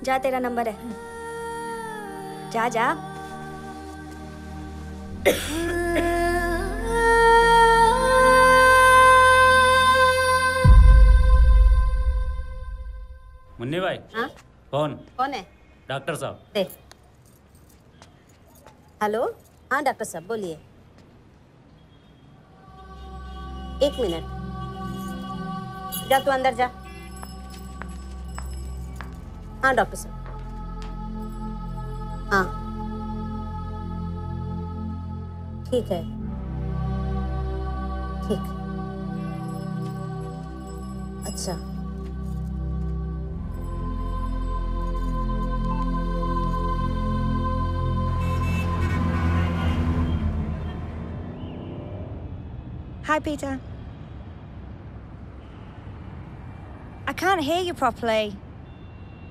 जा, तेरा नंबर है, जा जा। मुन्नी भाई। हाँ? कौन है? डॉक्टर साहब। देख, हेलो। हाँ डॉक्टर साहब बोलिए। एक मिनट, जा तू अंदर जा। हाँ डॉक्टर साहब। हाँ ठीक है, ठीक। अच्छा hi Peter, I can't hear you properly.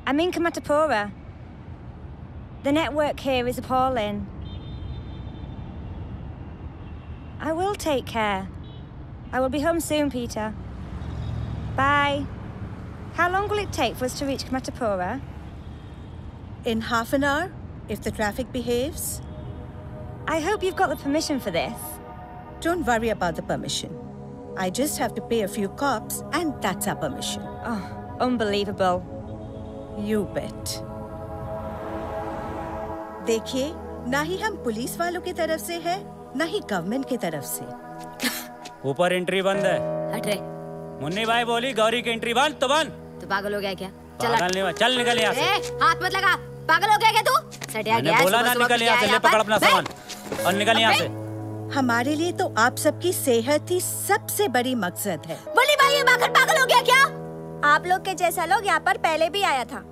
I'm in Kamatapura. The network here is appalling. I will take care. I will be home soon, Peter. Bye. How long will it take for us to reach Kamatapura? In half an hour, if the traffic behaves. I hope you've got the permission for this. Don't worry about the permission. I just have to pay a few cops and that's our permission. Oh, unbelievable. You bet. देखिए, ना ही हम police वालों की तरफ से है, ना ही government की तरफ से। ऊपर एंट्री बंद है। हट रे। मुन्नी भाई बोली गौरी की एंट्री बंद, तो बंद। तो पागल हो गया क्या? चल निकल यहाँ से। हाथ मत लगा, पागल हो गया क्या तू? सड़िया गया, बोला ना निकल यहाँ से, ले पकड़ अपना सामान और निकल यहाँ से। हमारे लिए तो आप सबकी सेहत ही सबसे बड़ी मकसद है। बोली भाई ये माखन पागल हो गया क्या? आप लोग के जैसा लोग यहाँ पर पहले भी आया था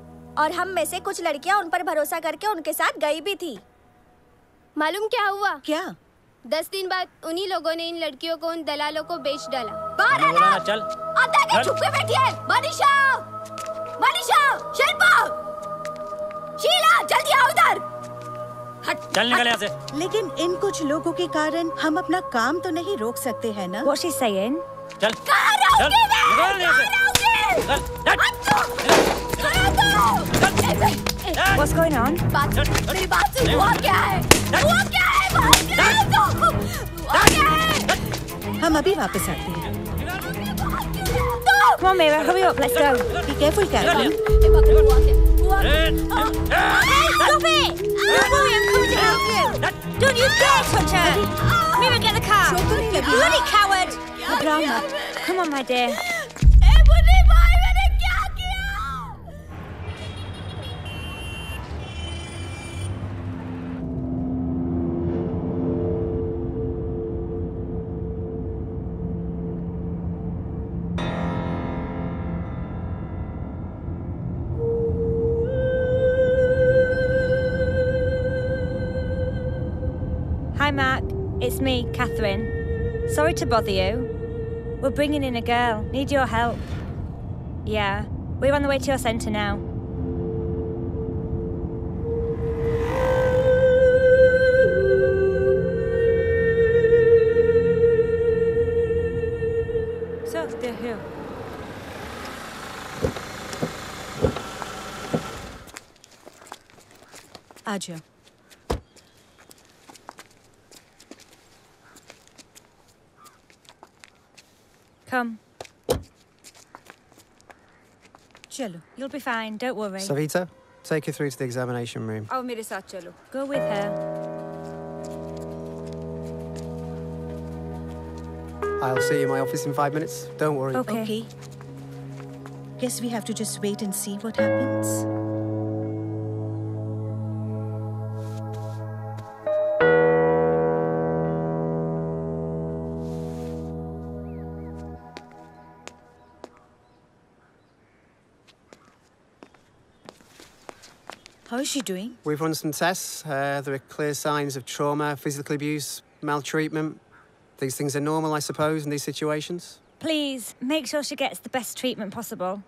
और हम में से कुछ लड़कियाँ उन पर भरोसा करके उनके साथ गई भी थी। मालूम क्या हुआ? क्या? 10 दिन बाद उन्हीं लोगों ने इन लड़कियों को उन दलालों को बेच डाला। बाहर आना, चल। आगे छुप के बैठी है। मनीषा, मनीषा, शिल्पा, शीला, जल्दी आओ इधर। चल निकल यहाँ से। लेकिन इन कुछ लोगों के कारण हम अपना काम तो नहीं रोक सकते हैं ना? कोशिश सही है। चल। What's going on? तेरी बात सुन, हुआ क्या है? हुआ क्या है? हम अभी वापस आते हैं। Come on, Mira, hurry up, let's go. Be careful, Catherine. Stop it! Boy, I'm coming to help you. Don't you dare touch her. Mira, get the car. Bloody coward! Abraham, come on, my dear. Mark, it's me, Catherine. Sorry to bother you. We're bringing in a girl. Need your help. Yeah, we're on the way to your centre now. So, they're here. Aja. Chalo. You'll be fine, don't worry. Savita, take her through to the examination room. Oh, mere saath chalo. Go with her. I'll see you in my office in 5 minutes. Don't worry. Okay. Guess we have to just wait and see what happens. How is she doing? We've run some tests. There are clear signs of trauma, physical abuse, maltreatment. These things are normal, I suppose, in these situations. Please, make sure she gets the best treatment possible.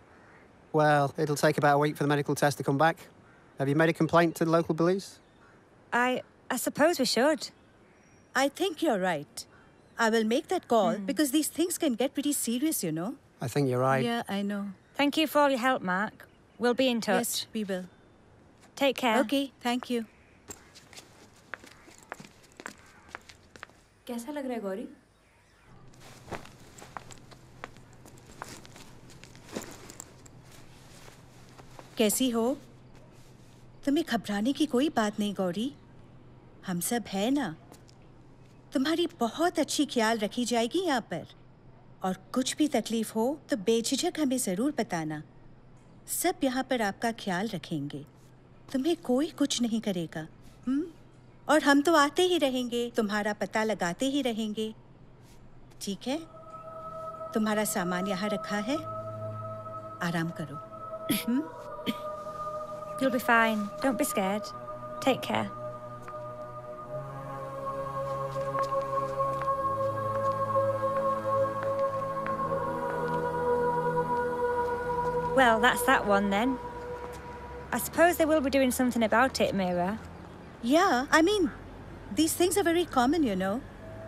Well, it'll take about a week for the medical test to come back. Have you made a complaint to the local police? I suppose we should. I think you're right. I will make that call because these things can get pretty serious, you know. I think you're right. Yeah, I know. Thank you for all your help, Mark. We'll be in touch. Yes, we will. Take care. Okay, thank you. कैसा लग रहा है गौरी? कैसी हो? तुम्हें घबराने की कोई बात नहीं गौरी, हम सब है ना। तुम्हारी बहुत अच्छी ख्याल रखी जाएगी यहाँ पर, और कुछ भी तकलीफ हो तो बेझिझक हमें ज़रूर बताना। सब यहाँ पर आपका ख्याल रखेंगे, तुम्हें कोई कुछ नहीं करेगा। और हम तो आते ही रहेंगे, तुम्हारा पता लगाते ही रहेंगे, ठीक है? तुम्हारा सामान यहाँ रखा है, आराम करो। You'll be fine. Don't be scared. Take care. Well, that's that one then. I suppose they will be doing something about it, Mira. Yeah, I mean, these things are very common, you know.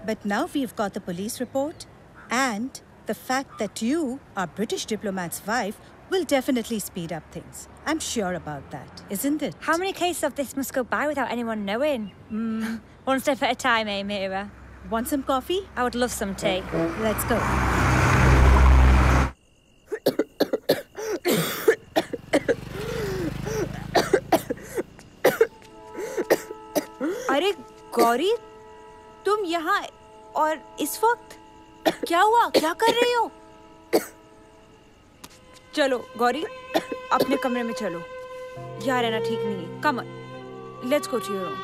But now we've got the police report, and the fact that you, our British diplomat's wife, will definitely speed up things. I'm sure about that, isn't it? How many cases of this must go by without anyone knowing? One step at a time, eh, Mira? Want some coffee? I would love some tea. Let's go. अरे गौरी, तुम यहाँ और इस वक्त? क्या हुआ, क्या कर रही हो? चलो गौरी, अपने कमरे में चलो, यहाँ रहना ठीक नहीं है। Come on, let's go to your room.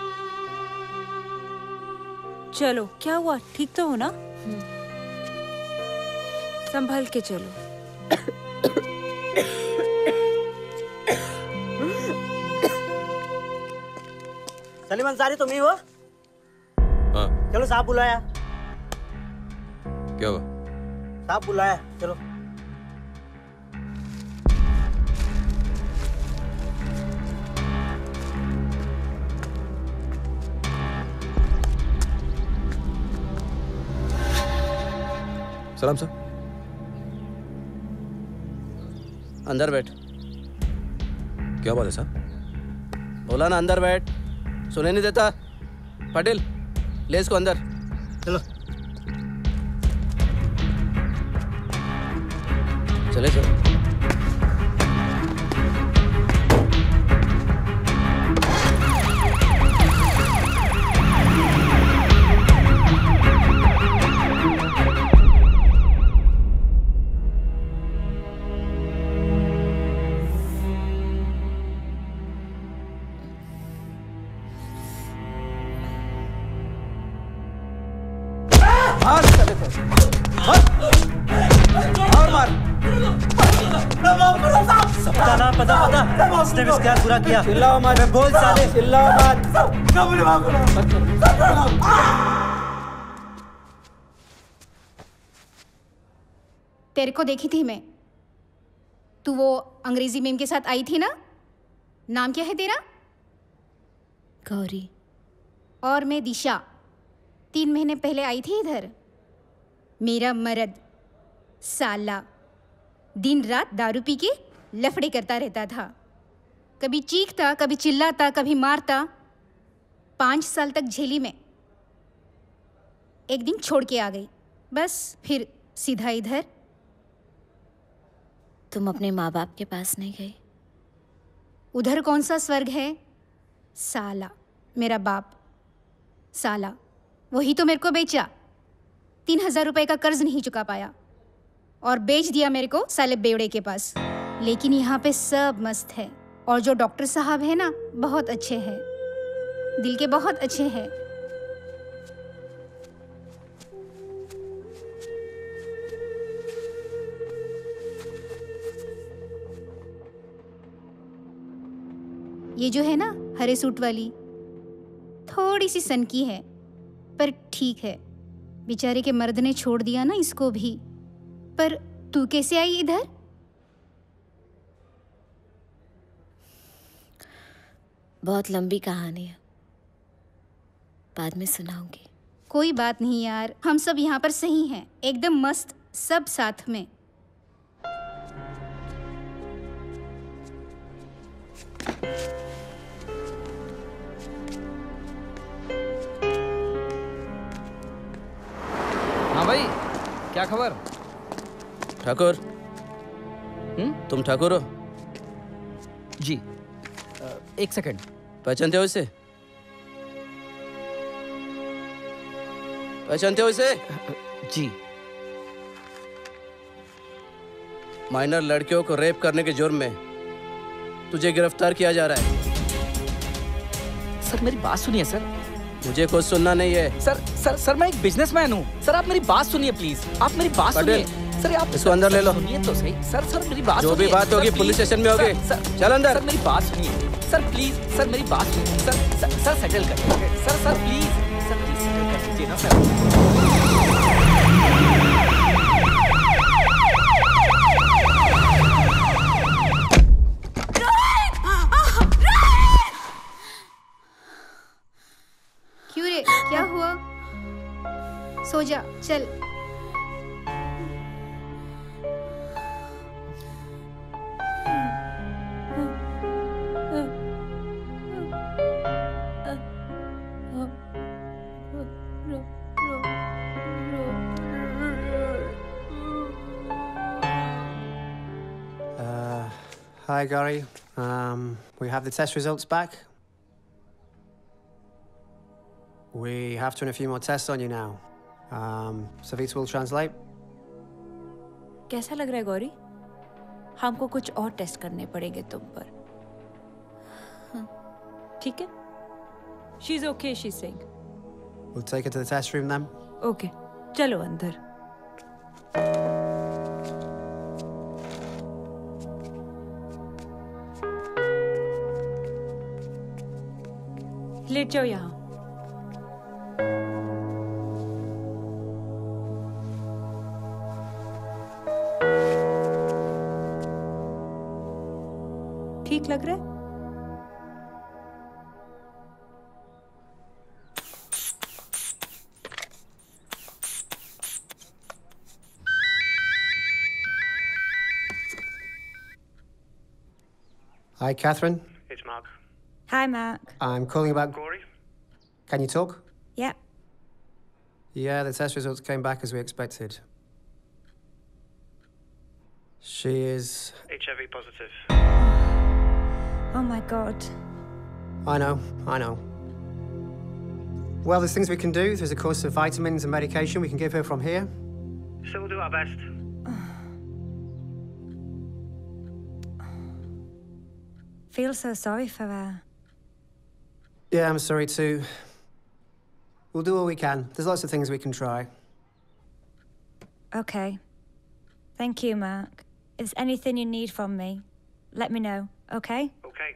चलो, क्या हुआ, ठीक तो हो ना? संभल के चलो। सलीम अंसारी तुम ही हो? हाँ। चलो साहब बुलाया। क्या हुआ? साहब बुलाया, चलो। सलाम सर। अंदर बैठ। क्या बात है साहब? बोला ना अंदर बैठ, सुने नहीं देता। पटेल ले इसको अंदर। चलो चले चलो। किया चिल्लाओ मत, मैं बोल साले चिल्लाओ मत, कब रे बाबू तेरे को देखी थी मैं। तू वो अंग्रेजी मेम के साथ आई थी ना, नाम क्या है तेरा? गौरी। और मैं दिशा, 3 महीने पहले आई थी इधर। मेरा मर्द साला दिन रात दारू पी के लफड़े करता रहता था, कभी चीखता, कभी चिल्लाता, कभी मारता। 5 साल तक झेली में, एक दिन छोड़ के आ गई बस, फिर सीधा इधर। तुम अपने माँ बाप के पास नहीं गई? उधर कौन सा स्वर्ग है साला, मेरा बाप साला, वही तो मेरे को बेचा। 3000 रुपए का कर्ज नहीं चुका पाया और बेच दिया मेरे को साले बेवड़े के पास। लेकिन यहाँ पे सब मस्त है, और जो डॉक्टर साहब है ना, बहुत अच्छे हैं, दिल के बहुत अच्छे हैं। ये जो है ना हरे सूट वाली, थोड़ी सी सनकी है पर ठीक है, बेचारे के मर्द ने छोड़ दिया ना इसको भी। पर तू कैसे आई इधर? बहुत लंबी कहानी है, बाद में सुनाऊंगी। कोई बात नहीं यार, हम सब यहाँ पर सही हैं, एकदम मस्त, सब साथ में। हाँ भाई, क्या खबर? ठाकुर। तुम ठाकुर हो? जी। एक सेकंड, पहचानते हो इसे? पहचानते हो इसे? जी। माइनर लड़कियों को रेप करने के जुर्म में तुझे गिरफ्तार किया जा रहा है। सर मेरी बात सुनिए सर। मुझे कुछ सुनना नहीं है सर। सर सर मैं एक बिजनेसमैन हूँ सर, आप मेरी बात सुनिए प्लीज, आप मेरी बात सुनिए सर। आप इसको अंदर ले लो। सुनिए तो सही सर। सर मेरी बात, जो भी बात होगी पुलिस स्टेशन में होगी। चल अंदर। सर मेरी बात सुनिए सर प्लीज, सर मेरी बात सुनिए सर। सर सेटल कर sir, sir please, sir please settle कर दीजिए ना सर। क्यों रे, क्या हुआ? सो जा, चल। Hi Gauri, we have the test results back. We have to run a few more tests on you now. Savita will translate. कैसा लग रहा है गौरी? हमको कुछ और टेस्ट करने पड़ेंगे तुम पर, ठीक है? She's okay, she's saying. We'll take her to the test room then. Okay, चलो अंदर. लेट जाओ यहाँ. ठीक लग रहा है? Hi, Catherine. It's Mark. Hi, Mark. I'm calling about Gauri. Can you talk? Yeah. Yeah, the test results came back as we expected. She is HIV positive. Oh my God. I know. Well, there's things we can do. There's a course of vitamins and medication we can give her from here. So we'll do our best. Feel so sorry for her. Yeah, I'm sorry too. We'll do all we can. There's lots of things we can try. Okay. Thank you, Mark. If there's anything you need from me, let me know, okay? Okay.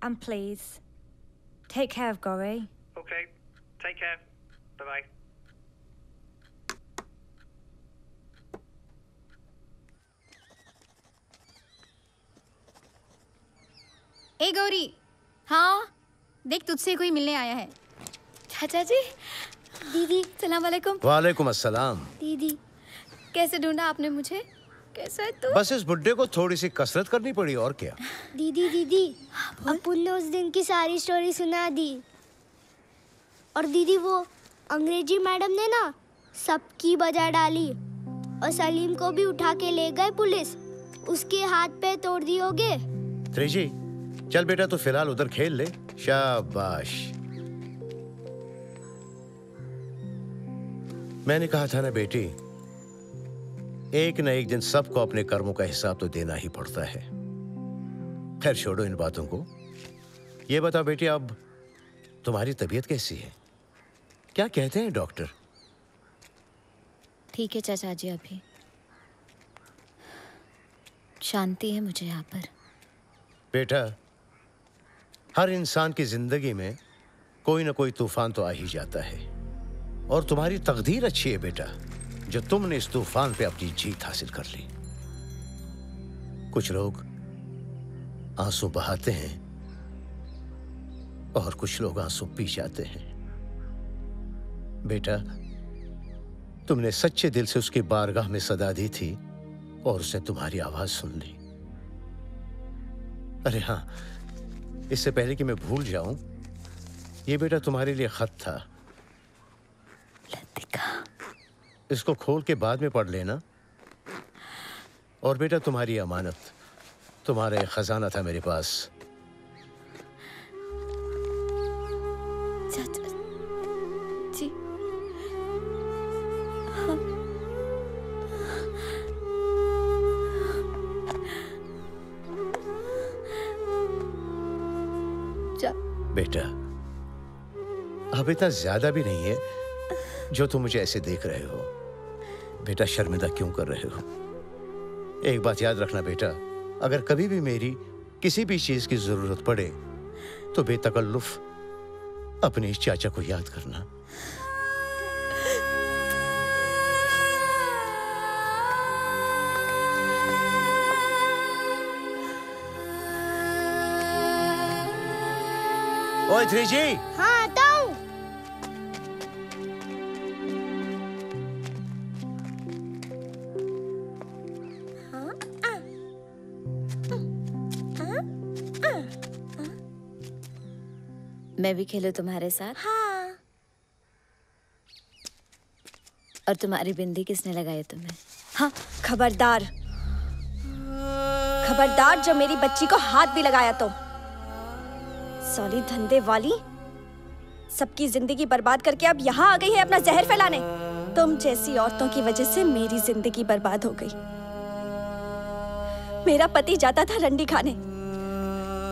And please, take care of Gauri. Okay. Take care. Bye-bye. ए गौरी, हाँ देख तुझसे कोई मिलने आया है। चाचा जी, दीदी सलाम वालेकुम। वालेकुम अस्सलाम। दीदी कैसे ढूंढा आपने मुझे? कैसा है तू? बस इस बुड्ढे को थोड़ी सी कसरत करनी पड़ी और क्या। दीदी अपुन ने उस दिन की सारी स्टोरी सुना दी। और दीदी वो अंग्रेजी मैडम ने ना सबकी बजा डाली और सलीम को भी उठा के ले गए पुलिस, उसके हाथ पे तोड़ दियोगे। त्रिजी चल बेटा तो फिलहाल उधर खेल ले। शाबाश, मैंने कहा था ना बेटी, एक न एक दिन सबको अपने कर्मों का हिसाब तो देना ही पड़ता है। खैर छोड़ो इन बातों को, ये बताओ बेटी अब तुम्हारी तबीयत कैसी है? क्या कहते हैं डॉक्टर? ठीक है चाचा जी, अभी शांति है मुझे यहाँ पर। बेटा हर इंसान की जिंदगी में कोई ना कोई तूफान तो आ ही जाता है, और तुम्हारी तकदीर अच्छी है बेटा जो तुमने इस तूफान पे अपनी जीत हासिल कर ली। कुछ लोग आंसू बहाते हैं और कुछ लोग आंसू पी जाते हैं। बेटा तुमने सच्चे दिल से उसकी बारगाह में सदा दी थी और उसने तुम्हारी आवाज सुन ली। अरे हाँ, इससे पहले कि मैं भूल जाऊं, ये बेटा तुम्हारे लिए खत था। लतिका, इसको खोल के बाद में पढ़ लेना। और बेटा तुम्हारी अमानत, तुम्हारा एक खजाना था मेरे पास। चाचा जी, बेटा अब इतना ज्यादा भी नहीं है जो तुम मुझे ऐसे देख रहे हो। बेटा शर्मिंदा क्यों कर रहे हो? एक बात याद रखना बेटा, अगर कभी भी मेरी किसी भी चीज की जरूरत पड़े तो बेतकल्लुफ अपने इस चाचा को याद करना। ओए त्रिजी। हाँ तो मैं भी खेलूं तुम्हारे साथ? हाँ। और तुम्हारी बिंदी किसने लगाई तुम्हें? हाँ खबरदार जो मेरी बच्ची को हाथ भी लगाया तो। सॉरी धंधे वाली, सबकी जिंदगी बर्बाद करके अब यहाँ आ गई है अपना जहर फैलाने। तुम जैसी औरतों की वजह से मेरी जिंदगी बर्बाद हो गई। मेरा पति जाता था रंडी खाने,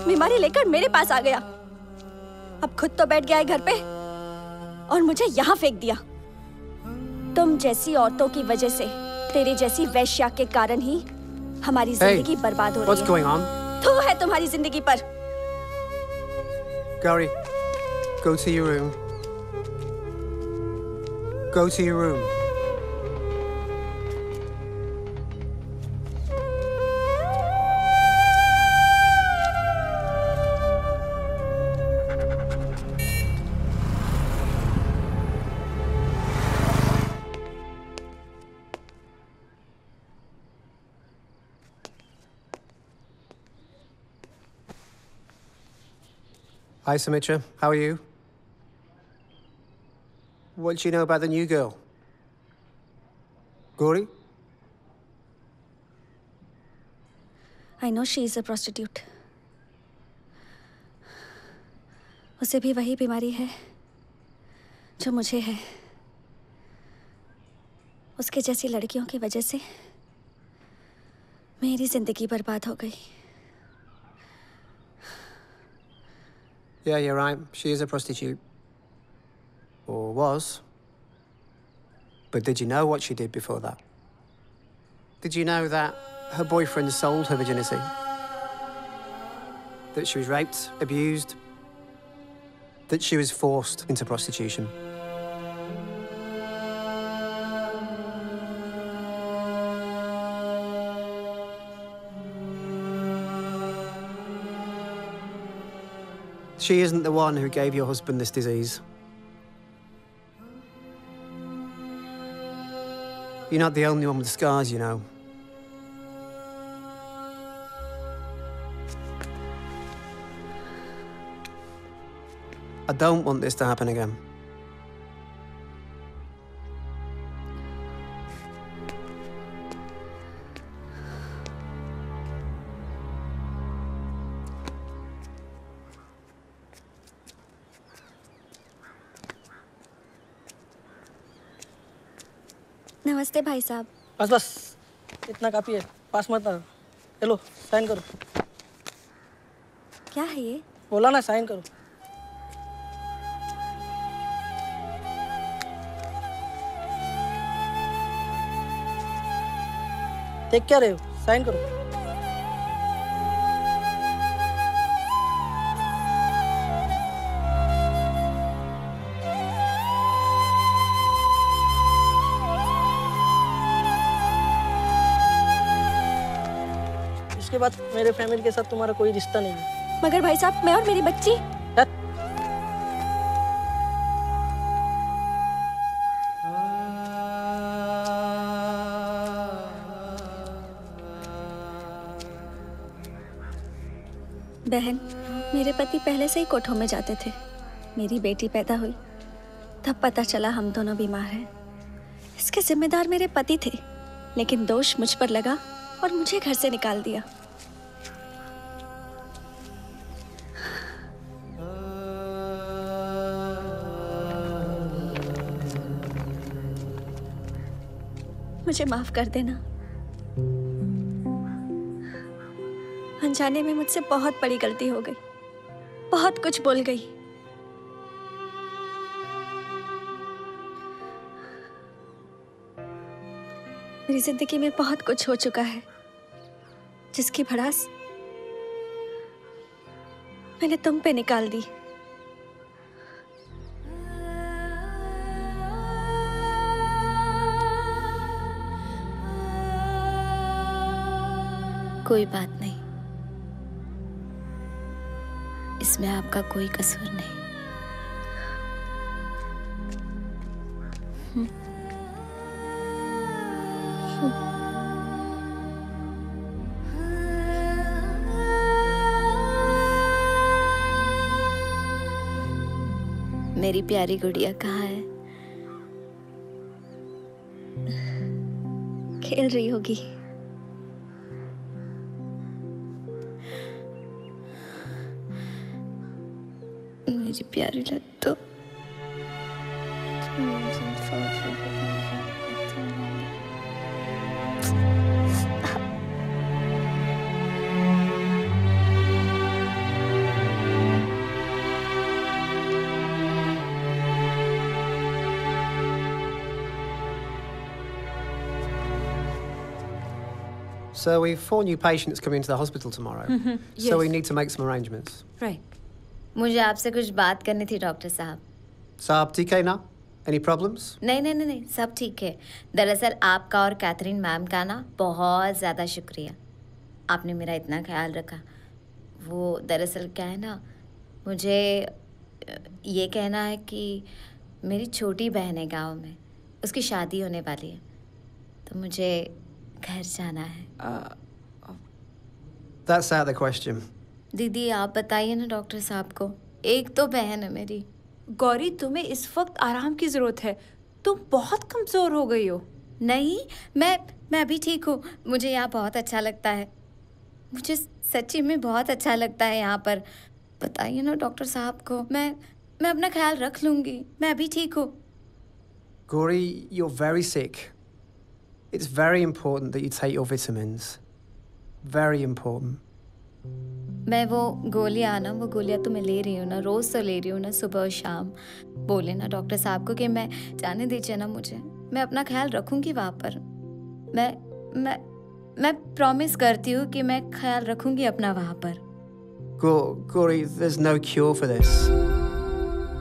बीमारी लेकर मेरे पास आ गया। अब खुद तो बैठ गया है घर पे और मुझे यहाँ फेंक दिया। तुम जैसी औरतों की वजह से, तेरे जैसी वैश्या के कारण ही हमारी जिंदगी बर्बाद हो रही है। थू है तुम्हारी जिंदगी पर। Gauri, go to your room. Go to your room. Hi, Samitra. How are you? What do you know about the new girl? Gauri? I know she is a prostitute. उसे भी वही बीमारी है जो मुझे है। उसके जैसी लड़कियों की वजह से मेरी जिंदगी बर्बाद हो गई। Yeah, you're right. She is a prostitute. Or was. But did you know what she did before that? Did you know that her boyfriend sold her virginity? That she was raped, abused? That she was forced into prostitution? She isn't the one who gave your husband this disease. You're not the only one with scars, you know. I don't want this to happen again. नमस्ते भाई साहब। बस बस इतना काफी है, पास मत आना। हेलो, साइन करो। क्या है ये? बोला ना साइन करो। देख क्या रहे हो? साइन करो। के बाद मेरे फैमिली के साथ तुम्हारा कोई रिश्ता नहीं है। मगर भाई साहब, मैं और मेरी बच्ची। बहन, मेरे पति पहले से ही कोठों में जाते थे। मेरी बेटी पैदा हुई तब पता चला हम दोनों बीमार हैं। इसके जिम्मेदार मेरे पति थे, लेकिन दोष मुझ पर लगा और मुझे घर से निकाल दिया। मुझे माफ कर देना। अनजाने में मुझसे बहुत बड़ी गलती हो गई, बहुत कुछ बोल गई। मेरी जिंदगी में बहुत कुछ हो चुका है जिसकी भड़ास मैंने तुम पे निकाल दी। कोई बात नहीं, इसमें आपका कोई कसूर नहीं। मेरी प्यारी गुड़िया कहाँ है? खेल रही होगी। मेरी प्यारी लट्टू। So we've 4 new patients coming into the hospital tomorrow. Yes. So we need to make some arrangements. Right. मुझे आपसे कुछ बात करनी थी डॉक्टर साहब. साहब ठीक है ना? Any problems? नहीं नहीं नहीं सब ठीक है. दरअसल आपका और कैथरीन मैम का ना बहुत ज़्यादा शुक्रिया. आपने मेरा इतना ख्याल रखा. वो दरअसल क्या है ना मुझे ये कहना है कि मेरी छोटी बहन है गाँव में. उसकी शादी होने वाली है तो मुझे घर जाना है. That's out of the question. दीदी आप बताइए ना डॉक्टर साहब को. एक तो बहन है मेरी. गौरी तुम्हें इस वक्त आराम की ज़रूरत है. तुम बहुत कमज़ोर हो गई हो. नहीं मैं भी ठीक हूँ. मुझे यहाँ बहुत अच्छा लगता है. मुझे सच्ची में बहुत अच्छा लगता है यहाँ पर. बताइए ना डॉक्टर साहब को. मैं अपना ख्याल रख लूँगी. मैं भी ठीक हूँ. Gauri, you're very sick. It's very important that you take your vitamins. Very important. मैं वो गोलियाँ तो मैं ले रही हूँ ना. रोज़ तो ले रही हूँ ना सुबह और शाम. बोले ना डॉक्टर साहब को कि मैं जाने दीजिए ना मुझे. मैं अपना ख्याल रखूँगी वहाँ पर. मैं प्रॉमिस करती हूँ कि मैं ख्याल रखूँगी अपना वहाँ पर. Gauri, there's no cure for this.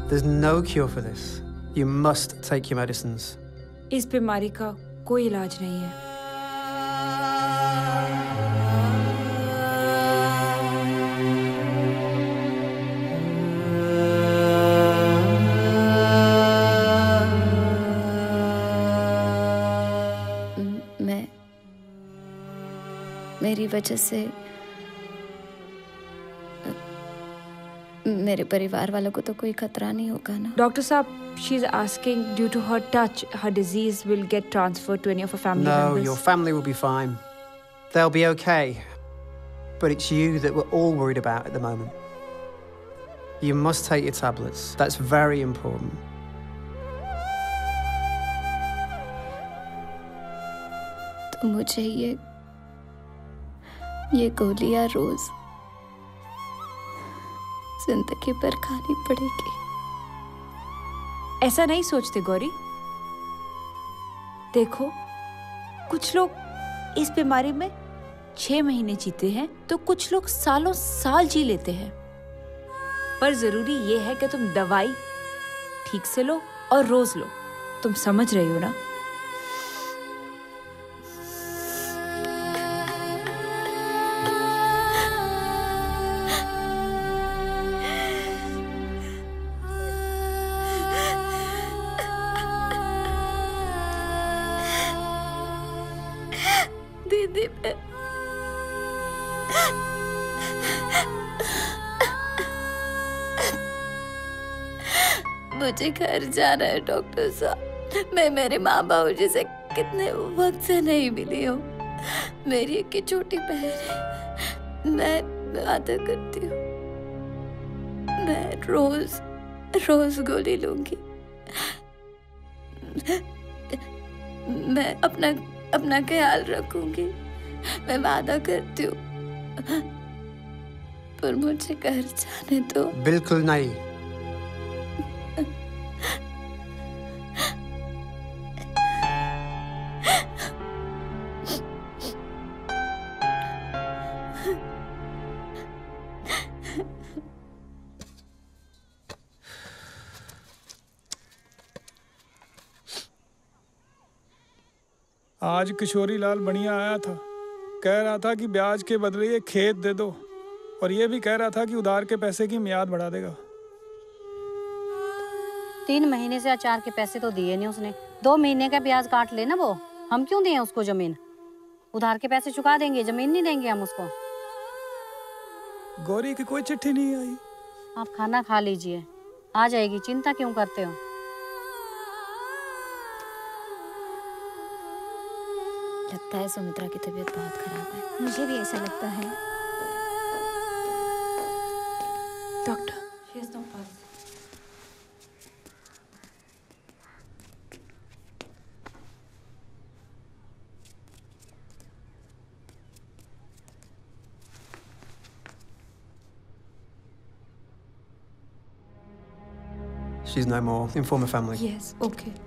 There's no cure for this. You must take your medicines. इस बीमारी का कोई इलाज नहीं है. मेरी वजह से मेरे परिवार वालों को तो कोई खतरा नहीं होगा ना डॉक्टर साहब. She is asking due to her touch her disease will get transferred to any of her family members. No, your family will be fine. They'll be okay. But it's you that we're all worried about at the moment. You must take your tablets. That's very important. तो मुझे ये गोलियां रोज जिंदगी भर खानी पड़ेगी. ऐसा नहीं सोचते गौरी. देखो कुछ लोग इस बीमारी में 6 महीने जीते हैं तो कुछ लोग सालों साल जी लेते हैं. पर जरूरी ये है कि तुम दवाई ठीक से लो और रोज लो. तुम समझ रही हो ना. मुझे घर जाना है डॉक्टर साहब. मैं मेरे माँ बाबू जी से कितने वक्त से नहीं मिली हूँ. मेरी एक छोटी बहन है. मैं वादा करती हूँ मैं रोज गोली लूंगी. मैं अपना ख्याल रखूंगी. मैं वादा करती हूँ. पर मुझे घर जाने दो. बिल्कुल नहीं. आज किशोरी लाल बनिया आया था. कह रहा था कि ब्याज के बदले ये खेत दे दो और ये भी कह रहा था कि उधार के पैसे की मियाद बढ़ा देगा. 3 महीने से अचार के पैसे तो दिए नहीं उसने. 2 महीने का ब्याज काट लेना. वो हम क्यों दें उसको जमीन. उधार के पैसे चुका देंगे. जमीन नहीं देंगे हम उसको. गौरी की कोई चिट्ठी नहीं आई. आप खाना खा लीजिए आ जाएगी. चिंता क्यों करते हो. लगता है सुमित्रा की तबीयत बहुत खराब है. मुझे भी ऐसा लगता है doctor. She's no more. Inform her family. Yes, okay.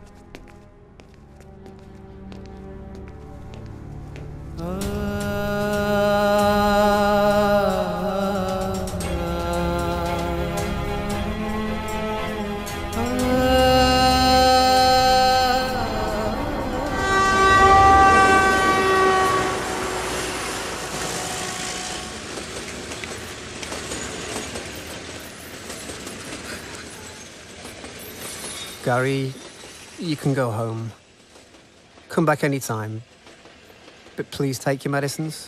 Gauri, you can go home. Come back any time. But please take your medicines.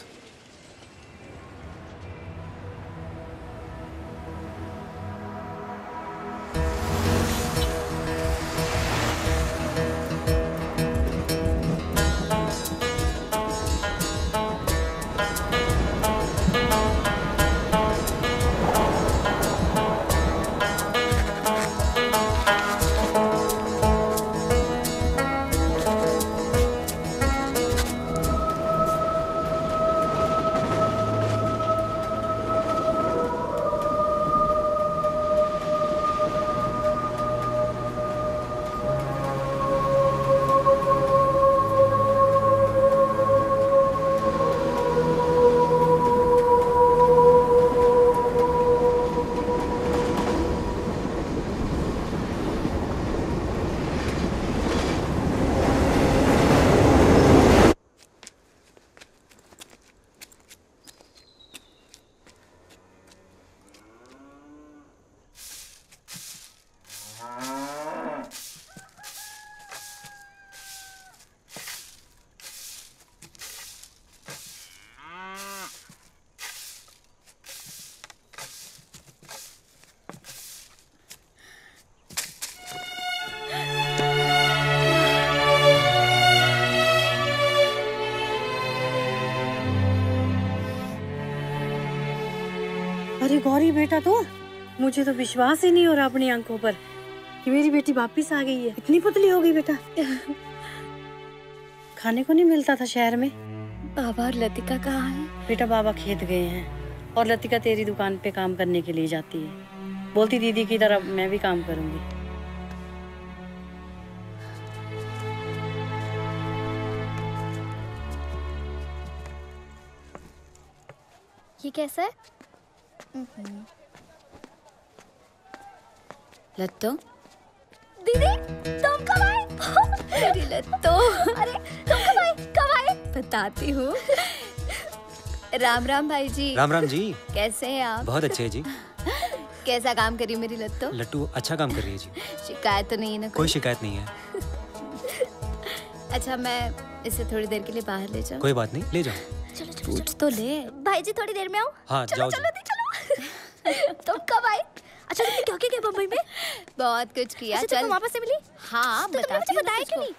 Gauri बेटा, तो मुझे तो विश्वास ही नहीं हो रहा अपनी आंखों पर कि मेरी बेटी वापस आ गई है। इतनी पतली हो गई बेटा। खाने को नहीं मिलता था शहर में। बाबा और लतिका कहाँ है बेटा? बाबा खेत गए हैं और लतिका तेरी दुकान पे काम करने के लिए जाती है। बोलती दीदी की तरह मैं भी काम करूंगी। ये कैसा है? लत्तो दीदी, तुम कब आए? अरे लत्तो, अरे तुम कब आए? बताती हूँ। राम राम भाई जी। राम राम जी। कैसे हैं आप? बहुत अच्छे हैं जी। कैसा काम करी मेरी लत्तो? लट्टू अच्छा काम कर रही है जी। शिकायत तो नहीं है ना? कोई शिकायत नहीं है। अच्छा, मैं इसे थोड़ी देर के लिए बाहर ले जाऊँ? कोई बात नहीं, ले जाओ। कुछ तो ले। भाई जी थोड़ी देर में आऊँ? हाँ जाओ। तुम कब आए? अच्छा तुमने क्या क्या किया बम्बई में? बहुत कुछ किया। अच्छा, तुम वापस से मिली? हाँ, तो तुमने मुझे बताया क्यों नहीं?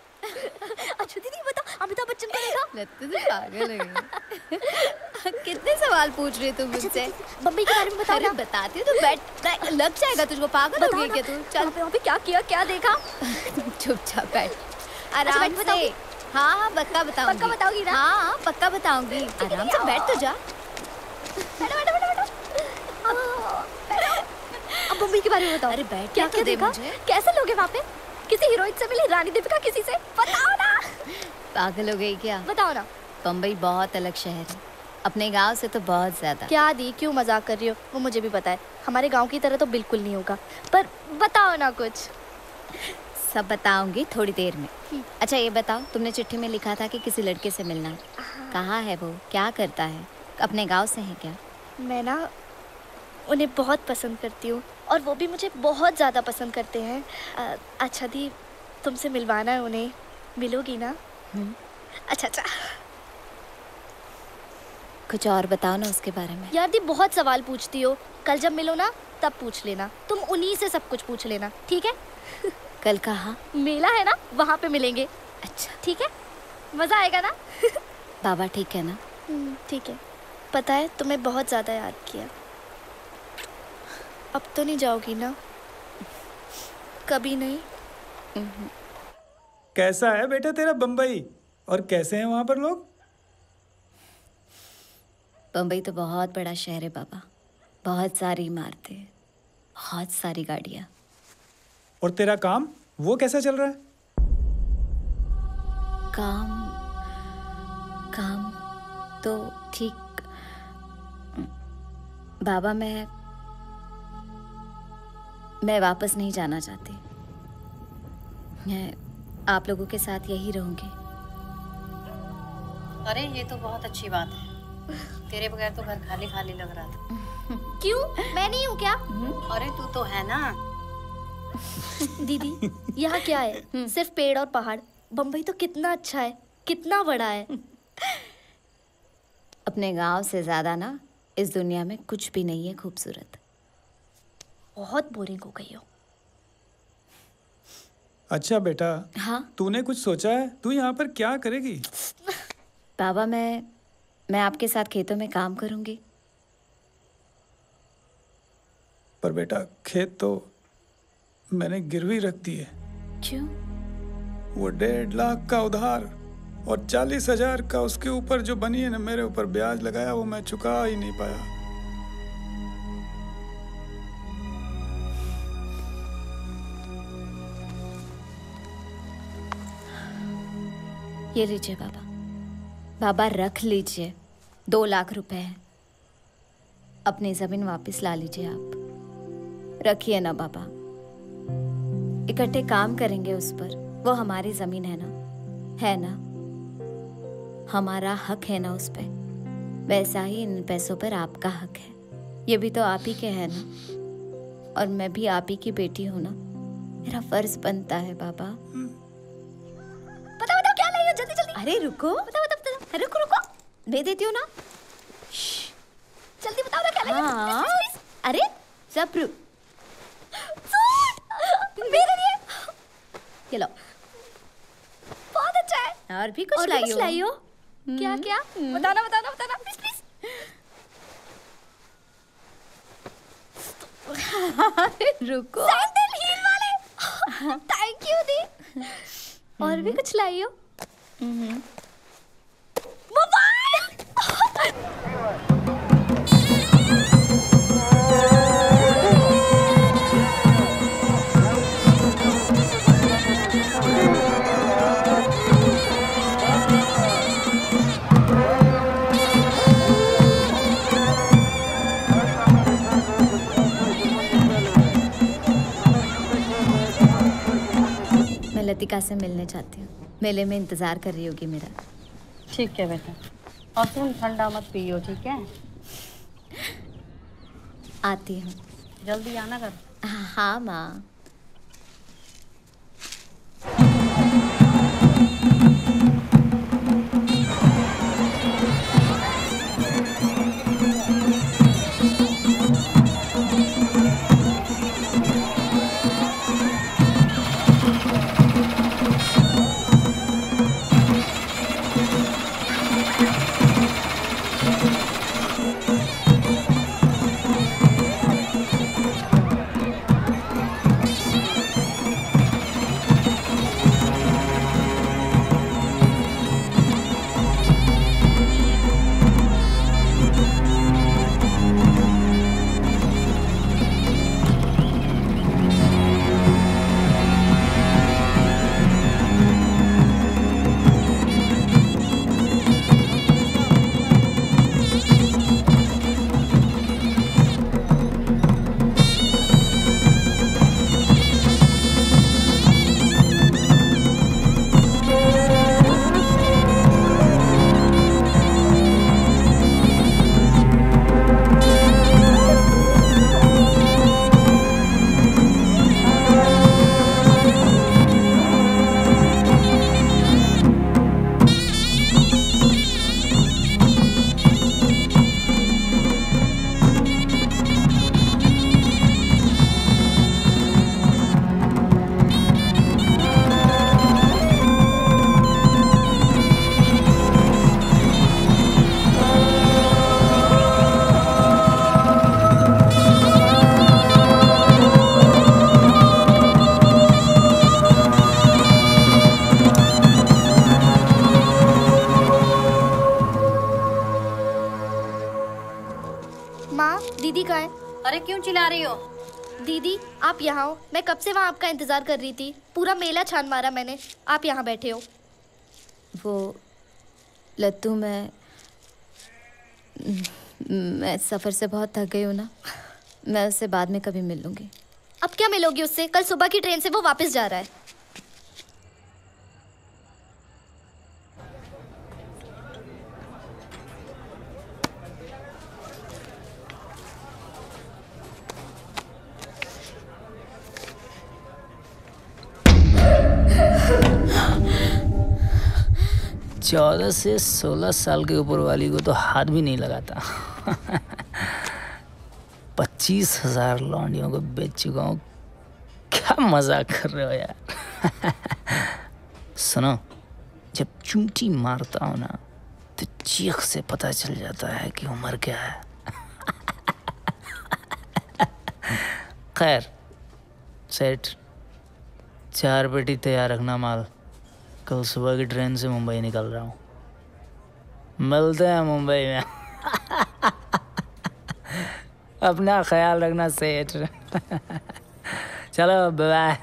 अच्छा दीदी बताओ, अमिताभ बच्चन करेगा? लत्तू तो पागल है। कितने सवाल पूछ रहे तुम मुझसे? बम्बई के बारे में बताओ ना। बताती हूँ तो बैठ लग जाएगा तुझको। पागल हो गई क्या तू? चल वहाँ पे क्या किया क्या देखा? चुपचाप बैठ, आराम से। हाँ पक्का बताऊंगी। पक्का बताओगी ना? हाँ पक्का बताऊंगी। आराम से बैठ तो जा। बम्बई के बारे में बताओ। अरे बैठ, क्या क्या देखा? कैसे लोग हैं वहाँ पे? किसी हीरोइन से मिली? रानी दीपिका? किसी से? बताओ ना। पागल हो गई क्या? बताओ ना। बम्बई बहुत अलग शहर है अपने गांव से तो बहुत ज्यादा। क्या दी, क्यों मजाक कर रही हो? वो मुझे भी पता है, हमारे गांव की तरह तो बिल्कुल नहीं होगा, पर बताओ ना कुछ। सब बताऊंगी थोड़ी देर में। अच्छा ये बताओ, तुमने चिट्ठी में लिखा था कि किसी लड़के से मिलना, कहाँ है वो? क्या करता है? अपने गाँव से है क्या? मैं ना उन्हें बहुत पसंद करती हूँ और वो भी मुझे बहुत ज़्यादा पसंद करते हैं। अच्छा दी, तुमसे मिलवाना है उन्हें, मिलोगी ना? अच्छा, कुछ और बताओ ना उसके बारे में। यार दी बहुत सवाल पूछती हो, कल जब मिलो ना तब पूछ लेना। तुम उन्हीं से सब कुछ पूछ लेना, ठीक है? कल कहाँ मेला है ना, वहाँ पे मिलेंगे। अच्छा ठीक है, मज़ा आएगा ना? बाबा ठीक है ना? ठीक है। पता है तुम्हें बहुत ज़्यादा याद किया। अब तो नहीं जाओगी ना? कभी नहीं। कैसा है बेटा तेरा बम्बई, और कैसे हैं वहाँ पर लोग? बम्बई तो बहुत बड़ा शहर है बाबा, बहुत सारी इमारतें, बहुत सारी गाड़ियाँ। और तेरा काम वो कैसा चल रहा है? काम तो ठीक बाबा, मैं वापस नहीं जाना चाहती। मैं आप लोगों के साथ यही रहूंगी। अरे ये तो बहुत अच्छी बात है, तेरे बगैर तो घर खाली खाली लग रहा था। क्यों, मैं नहीं हूँ क्या? अरे तू तो है ना। दीदी यहाँ क्या है, सिर्फ पेड़ और पहाड़। बम्बई तो कितना अच्छा है, कितना बड़ा है। अपने गांव से ज्यादा ना इस दुनिया में कुछ भी नहीं है खूबसूरत। बहुत बोरिंग हो गई हो। अच्छा बेटा, हाँ तूने कुछ सोचा है, तू यहाँ पर क्या करेगी? बाबा मैं आपके साथ खेतों में काम करूंगी। पर बेटा खेत तो मैंने गिरवी रख दी है। क्यों? वो 1.5 लाख का उधार और 40,000 का उसके ऊपर जो बनी है ना, मेरे ऊपर ब्याज लगाया, वो मैं चुका ही नहीं पाया। ये लीजिए बाबा, बाबा रख लीजिए, 2 लाख रुपए है। अपनी जमीन वापस ला लीजिए आप। रखिए ना बाबा, इकट्ठे काम करेंगे उस पर, वो हमारी जमीन है ना, है ना, हमारा हक है ना उस पे। वैसा ही इन पैसों पर आपका हक है, ये भी तो आप ही के है ना, और मैं भी आप ही की बेटी हूँ ना, मेरा फर्ज बनता है बाबा। बताओ बताओ क्या लाए हो, जल्दी जल्दी। अरे रुको, बताओ बताओ, रुको रुको, दे देती हूँ ना, जल्दी बताओ ना क्या लाए हो। अरे सब ये लो, बहुत अच्छा है। और भी कुछ लाई हो? क्या क्या? बताना बताना बताना, प्लीज प्लीज। रुको। सैंडल हील वाले। थैंक यू दी। और भी कुछ लाई हो? मोबाइल। लतिका से मिलने जाती हूँ, मेले में इंतजार कर रही होगी मेरा। ठीक है बेटा, और तुम ठंडा मत पियो, ठीक है? आती हूँ, जल्दी आना कर। हाँ माँ। दीदी आप यहाँ हो, मैं कब से वहाँ आपका इंतजार कर रही थी, पूरा मेला छान मारा मैंने, आप यहाँ बैठे हो। वो लत्तू, मैं सफ़र से बहुत थक गई हूँ ना, मैं उससे बाद में कभी मिल लूँगी। अब क्या मिलोगी उससे, कल सुबह की ट्रेन से वो वापस जा रहा है। 14 से 16 साल के ऊपर वाली को तो हाथ भी नहीं लगाता। 25,000 लौंडियों को बेच चुका हूँ। क्या मजाक कर रहे हो यार। सुनो, जब चूंटी मारता हो ना तो चीख से पता चल जाता है कि उम्र क्या है। खैर सेठ, 4 पेटी तैयार रखना माल, कल सुबह की ट्रेन से मुंबई निकल रहा हूँ। मिलते हैं मुंबई में। अपना ख्याल रखना सेठ। चलो बाय।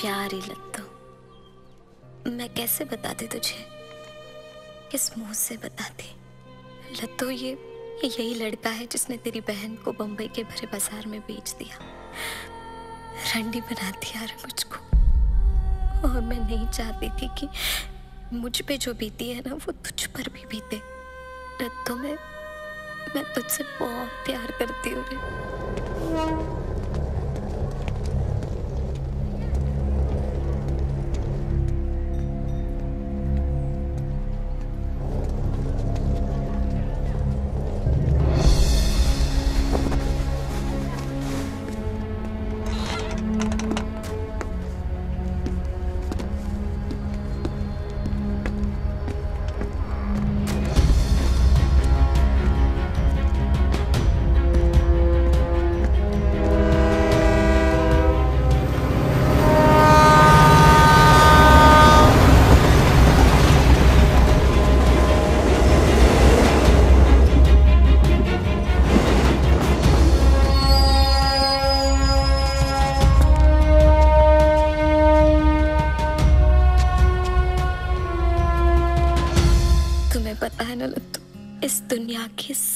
प्यारी लत्तू, मैं कैसे बताती तुझे, किस मुंह से बताती। लत्तू ये यही लड़का है जिसने तेरी बहन को बंबई के भरे बाजार में बेच दिया। रंडी बना दिया मुझको, और मैं नहीं चाहती थी कि मुझ पे जो बीती है ना वो तुझ पर भी बीते। लत्तू मैं तुझसे बहुत प्यार करती हूँ रे।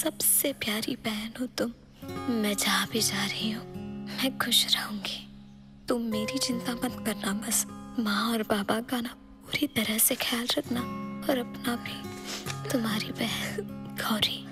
सबसे प्यारी बहन हो तुम। मैं जहाँ भी जा रही हूँ मैं खुश रहूंगी। तुम मेरी चिंता मत करना, बस माँ और बाबा का ना पूरी तरह से ख्याल रखना, और अपना भी। तुम्हारी बहन गौरी।